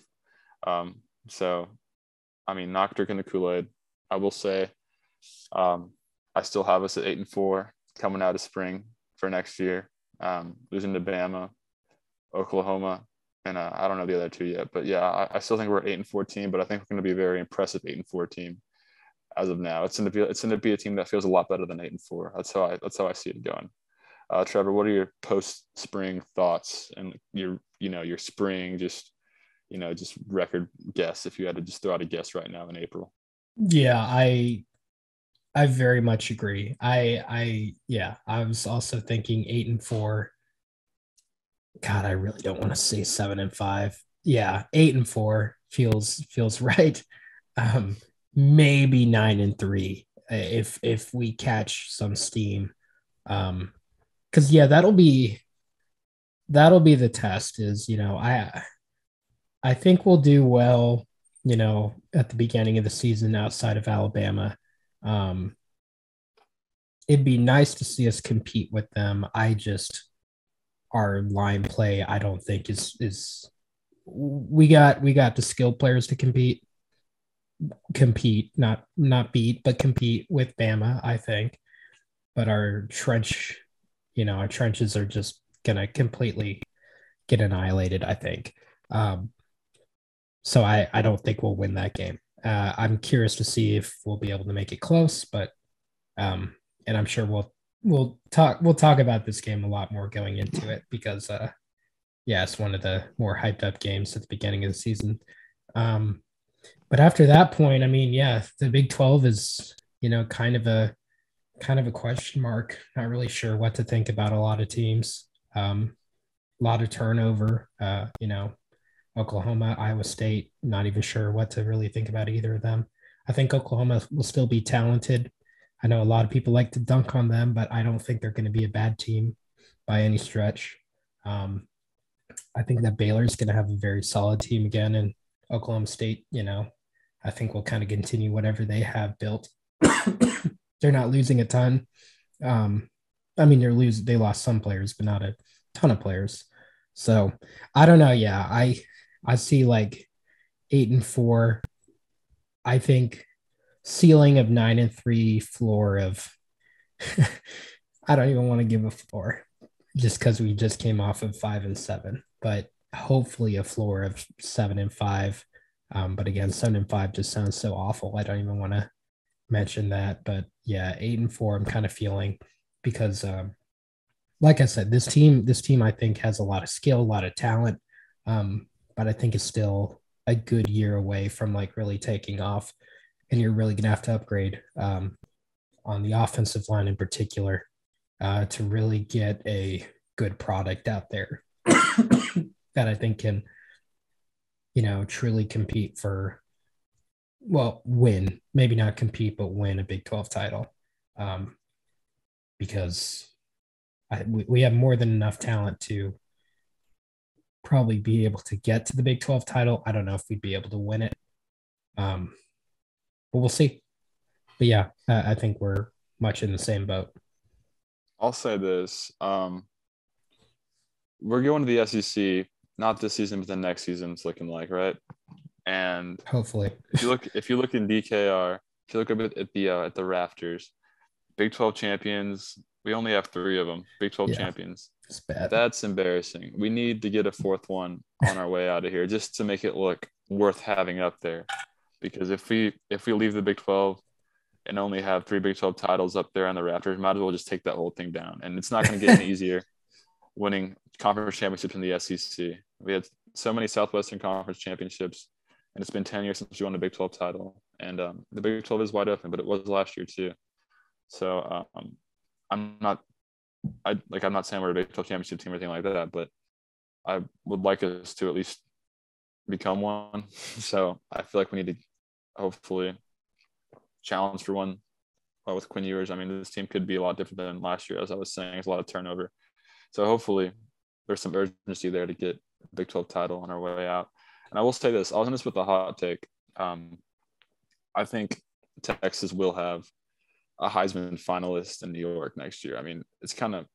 Um, so, I mean, not drinking the Kool-Aid. I will say um, I still have us at eight and four coming out of spring for next year, um, losing to Bama, Oklahoma, and uh, I don't know the other two yet. But, yeah, I, I still think we're eight and fourteen, but I think we're going to be a very impressive eight and four team as of now. It's going to be it's going to be a team that feels a lot better than eight and four. That's how I that's how I see it going. Uh, Trevor, what are your post-spring thoughts and your you know your spring just you know just record guess if you had to just throw out a guess right now in April? Yeah, I I very much agree. I I yeah, I was also thinking eight and four. God, I really don't want to say seven and five. Yeah, eight and four feels feels right. Um, maybe nine and three if if we catch some steam. Um, because yeah, that'll be that'll be the test. Is you know I I think we'll do well. You know, at the beginning of the season outside of Alabama. Um, it'd be nice to see us compete with them. I just, our line play, I don't think is, is we got, we got the skilled players to compete, compete, not, not beat, but compete with Bama, I think. But our trench, you know, our trenches are just going to completely get annihilated, I think. Um, So I, I don't think we'll win that game. Uh, I'm curious to see if we'll be able to make it close, but um, and I'm sure we'll we'll talk we'll talk about this game a lot more going into it because uh, yeah, it's one of the more hyped up games at the beginning of the season. Um, but after that point, I mean, yeah, the Big twelve is you know kind of a kind of a question mark. Not really sure what to think about a lot of teams. Um, a lot of turnover. Uh, you know. Oklahoma, Iowa State, not even sure what to really think about either of them. I think Oklahoma will still be talented. I know a lot of people like to dunk on them, but I don't think they're going to be a bad team by any stretch. Um, I think that Baylor is going to have a very solid team again, and Oklahoma State, you know, I think will kind of continue whatever they have built. They're not losing a ton. Um, I mean, they're losing, they lost some players, but not a ton of players. So I don't know. Yeah, I. I see like eight and four. I think ceiling of nine and three, floor of I don't even want to give a floor just because we just came off of five and seven, but hopefully a floor of seven and five. Um, but again, seven and five just sounds so awful. I don't even want to mention that. But yeah, eight and four, I'm kind of feeling because, um, like I said, this team, this team I think has a lot of skill, a lot of talent. Um, but I think it's still a good year away from like really taking off, and you're really going to have to upgrade um, on the offensive line in particular uh, to really get a good product out there that I think can, you know, truly compete for, well, win, maybe not compete, but win a Big twelve title um, because I, we, we have more than enough talent to probably be able to get to the Big twelve title. I don't know if we'd be able to win it. Um, but we'll see. But yeah, uh, I think we're much in the same boat. I'll say this. Um, we're going to the S E C, not this season, but the next season it's looking like, right? And hopefully if you look, if you look in D K R, if you look a bit at the, uh, at the rafters, Big twelve champions, we only have three of them, Big twelve yeah. champions. It's bad. That's embarrassing. We need to get a fourth one on our way out of here just to make it look worth having up there. Because if we if we leave the Big twelve and only have three Big twelve titles up there on the rafters, might as well just take that whole thing down. And it's not going to get any easier winning conference championships in the S E C. We had so many Southwestern Conference championships, and it's been ten years since we won the Big twelve title. And um, the Big twelve is wide open, but it was last year too. So um, I'm not – I like I'm not saying we're a Big twelve championship team or anything like that, but I would like us to at least become one. So I feel like we need to hopefully challenge for one with Quinn Ewers. I mean, this team could be a lot different than last year, as I was saying. There's a lot of turnover. So hopefully there's some urgency there to get a Big twelve title on our way out. And I will say this, I'll end this with a hot take. Um, I think Texas will have a Heisman finalist in New York next year. I mean, it's kind of,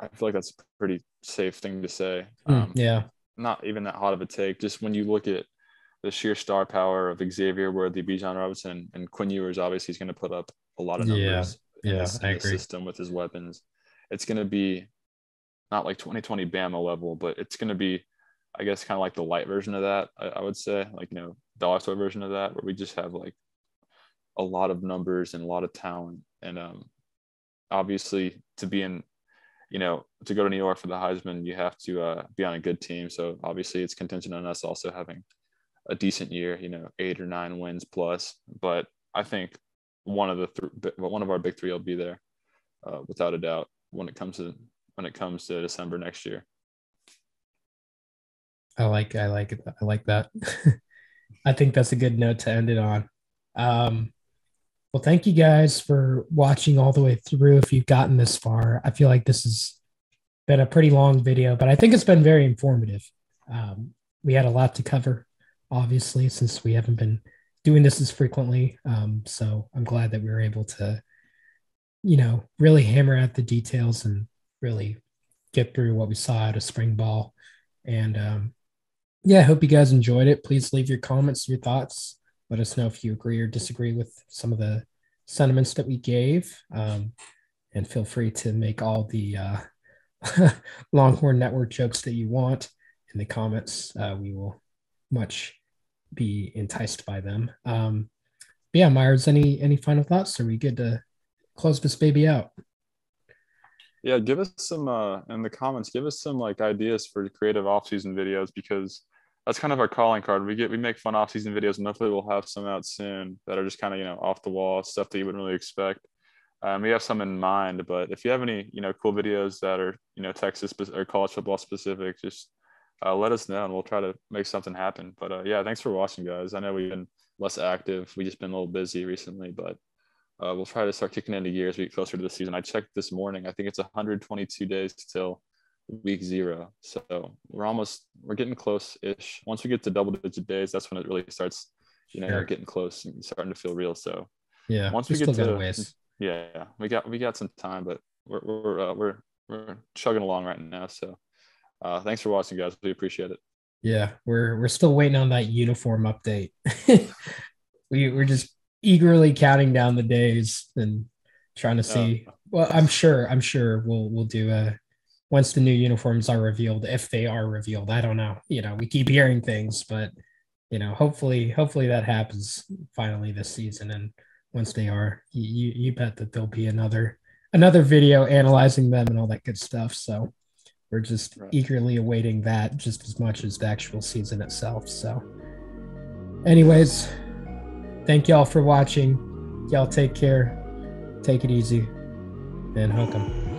I feel like that's a pretty safe thing to say. Um, yeah. Not even that hot of a take. Just when you look at the sheer star power of Xavier Worthy, Bijan Robinson, and Quinn Ewers, obviously he's going to put up a lot of numbers yeah, in yeah, his, I agree. his system with his weapons. It's going to be not like twenty twenty Bama level, but it's going to be, I guess, kind of like the light version of that, I, I would say. Like, you know, dollar store version of that, where we just have, like, a lot of numbers and a lot of talent. And um, obviously to be in, you know, to go to New York for the Heisman, you have to uh, be on a good team. So obviously it's contingent on us also having a decent year, you know, eight or nine wins plus. But I think one of the th- one of our big three will be there uh, without a doubt when it comes to when it comes to December next year. I like I like it. I like that. I think that's a good note to end it on. Um, well, thank you guys for watching all the way through. If you've gotten this far, I feel like this has been a pretty long video, but I think it's been very informative. Um, we had a lot to cover, obviously, since we haven't been doing this as frequently. Um, so I'm glad that we were able to, you know, really hammer out the details and really get through what we saw out of spring ball. And um, yeah, I hope you guys enjoyed it. Please leave your comments, your thoughts. Let us know if you agree or disagree with some of the sentiments that we gave. Um, and feel free to make all the uh, Longhorn Network jokes that you want in the comments. Uh, we will much be enticed by them. Um, but yeah, Myers, any, any final thoughts? Are we good to close this baby out? Yeah, give us some, uh, in the comments, give us some like ideas for creative off-season videos, because that's kind of our calling card. We get we make fun off-season videos, and hopefully we'll have some out soon that are just kind of, you know, off the wall stuff that you wouldn't really expect. Um, we have some in mind, but if you have any, you know, cool videos that are, you know, Texas or college football specific, just uh, let us know and we'll try to make something happen. But uh, yeah, thanks for watching, guys. I know we've been less active. We've just been a little busy recently, but uh, we'll try to start kicking into gear as we get closer to the season. I checked this morning. I think it's one hundred twenty-two days till week zero, so we're almost we're getting close-ish. Once we get to double digit days, that's when it really starts, you know, sure. getting close and starting to feel real. So yeah, once we get to ways. yeah we got we got some time, but we're we're, uh, we're we're chugging along right now. So uh thanks for watching, guys. We appreciate it. Yeah, we're we're still waiting on that uniform update. we, we're just eagerly counting down the days and trying to see. uh, well i'm sure i'm sure we'll we'll do a once the new uniforms are revealed, if they are revealed, I don't know. You know, we keep hearing things, but, you know, hopefully, hopefully that happens finally this season. And once they are, you you bet that there'll be another another video analyzing them and all that good stuff. So we're just right. eagerly awaiting that just as much as the actual season itself. So anyways, thank y'all for watching. Y'all take care. Take it easy and hook 'em.